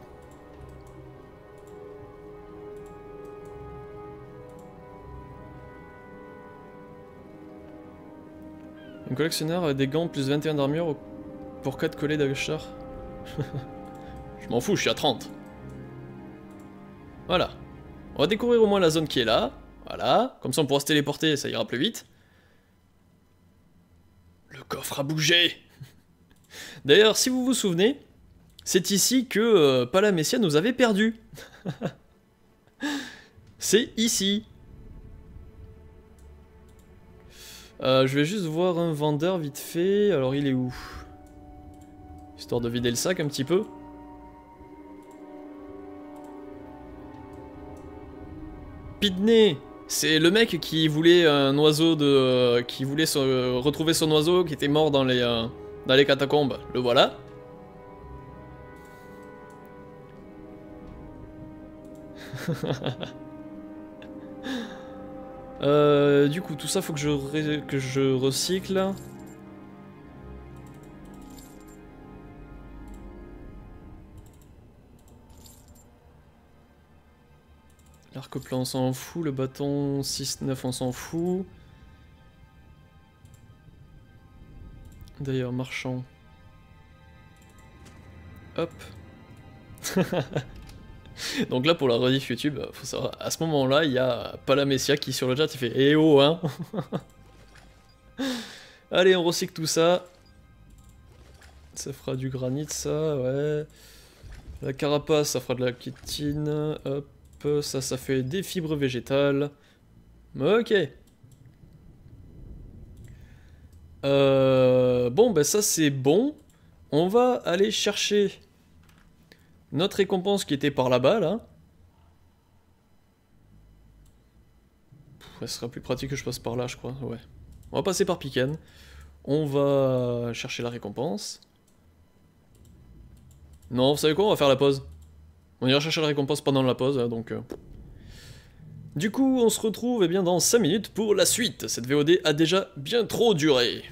Un collectionneur des gants plus 21 d'armure pour 4 collets d'Agachar. Je m'en fous, je suis à 30. Voilà. On va découvrir au moins la zone qui est là. Voilà. Comme ça on pourra se téléporter, ça ira plus vite. Le coffre a bougé. D'ailleurs, si vous vous souvenez, c'est ici que Palamessia nous avait perdu. C'est ici. Je vais juste voir un vendeur vite fait. Alors il est où? Histoire de vider le sac un petit peu. Pidney, c'est le mec qui voulait un oiseau de... qui voulait retrouver son oiseau qui était mort dans les catacombes. Le voilà. Du coup, tout ça, faut que je recycle. L'arc-plan, on s'en fout. Le bâton 6-9, on s'en fout. D'ailleurs, marchand. Hop. Donc là, pour la rediff YouTube, faut savoir, à ce moment-là, il y a Palamessia qui, sur le chat, il fait « Eh oh, hein !» Allez, on recycle tout ça. Ça fera du granit, ça, ouais. La carapace, ça fera de la chitine. Hop, ça, ça fait des fibres végétales. Ok. Bon, ben ça, c'est bon. On va aller chercher... notre récompense qui était par là-bas, là. Ce sera plus pratique que je passe par là, je crois. Ouais. On va passer par Piquen. On va chercher la récompense. Non, vous savez quoi? On va faire la pause. On ira chercher la récompense pendant la pause, donc... Du coup, on se retrouve eh bien, dans 5 minutes pour la suite. Cette VOD a déjà bien trop duré.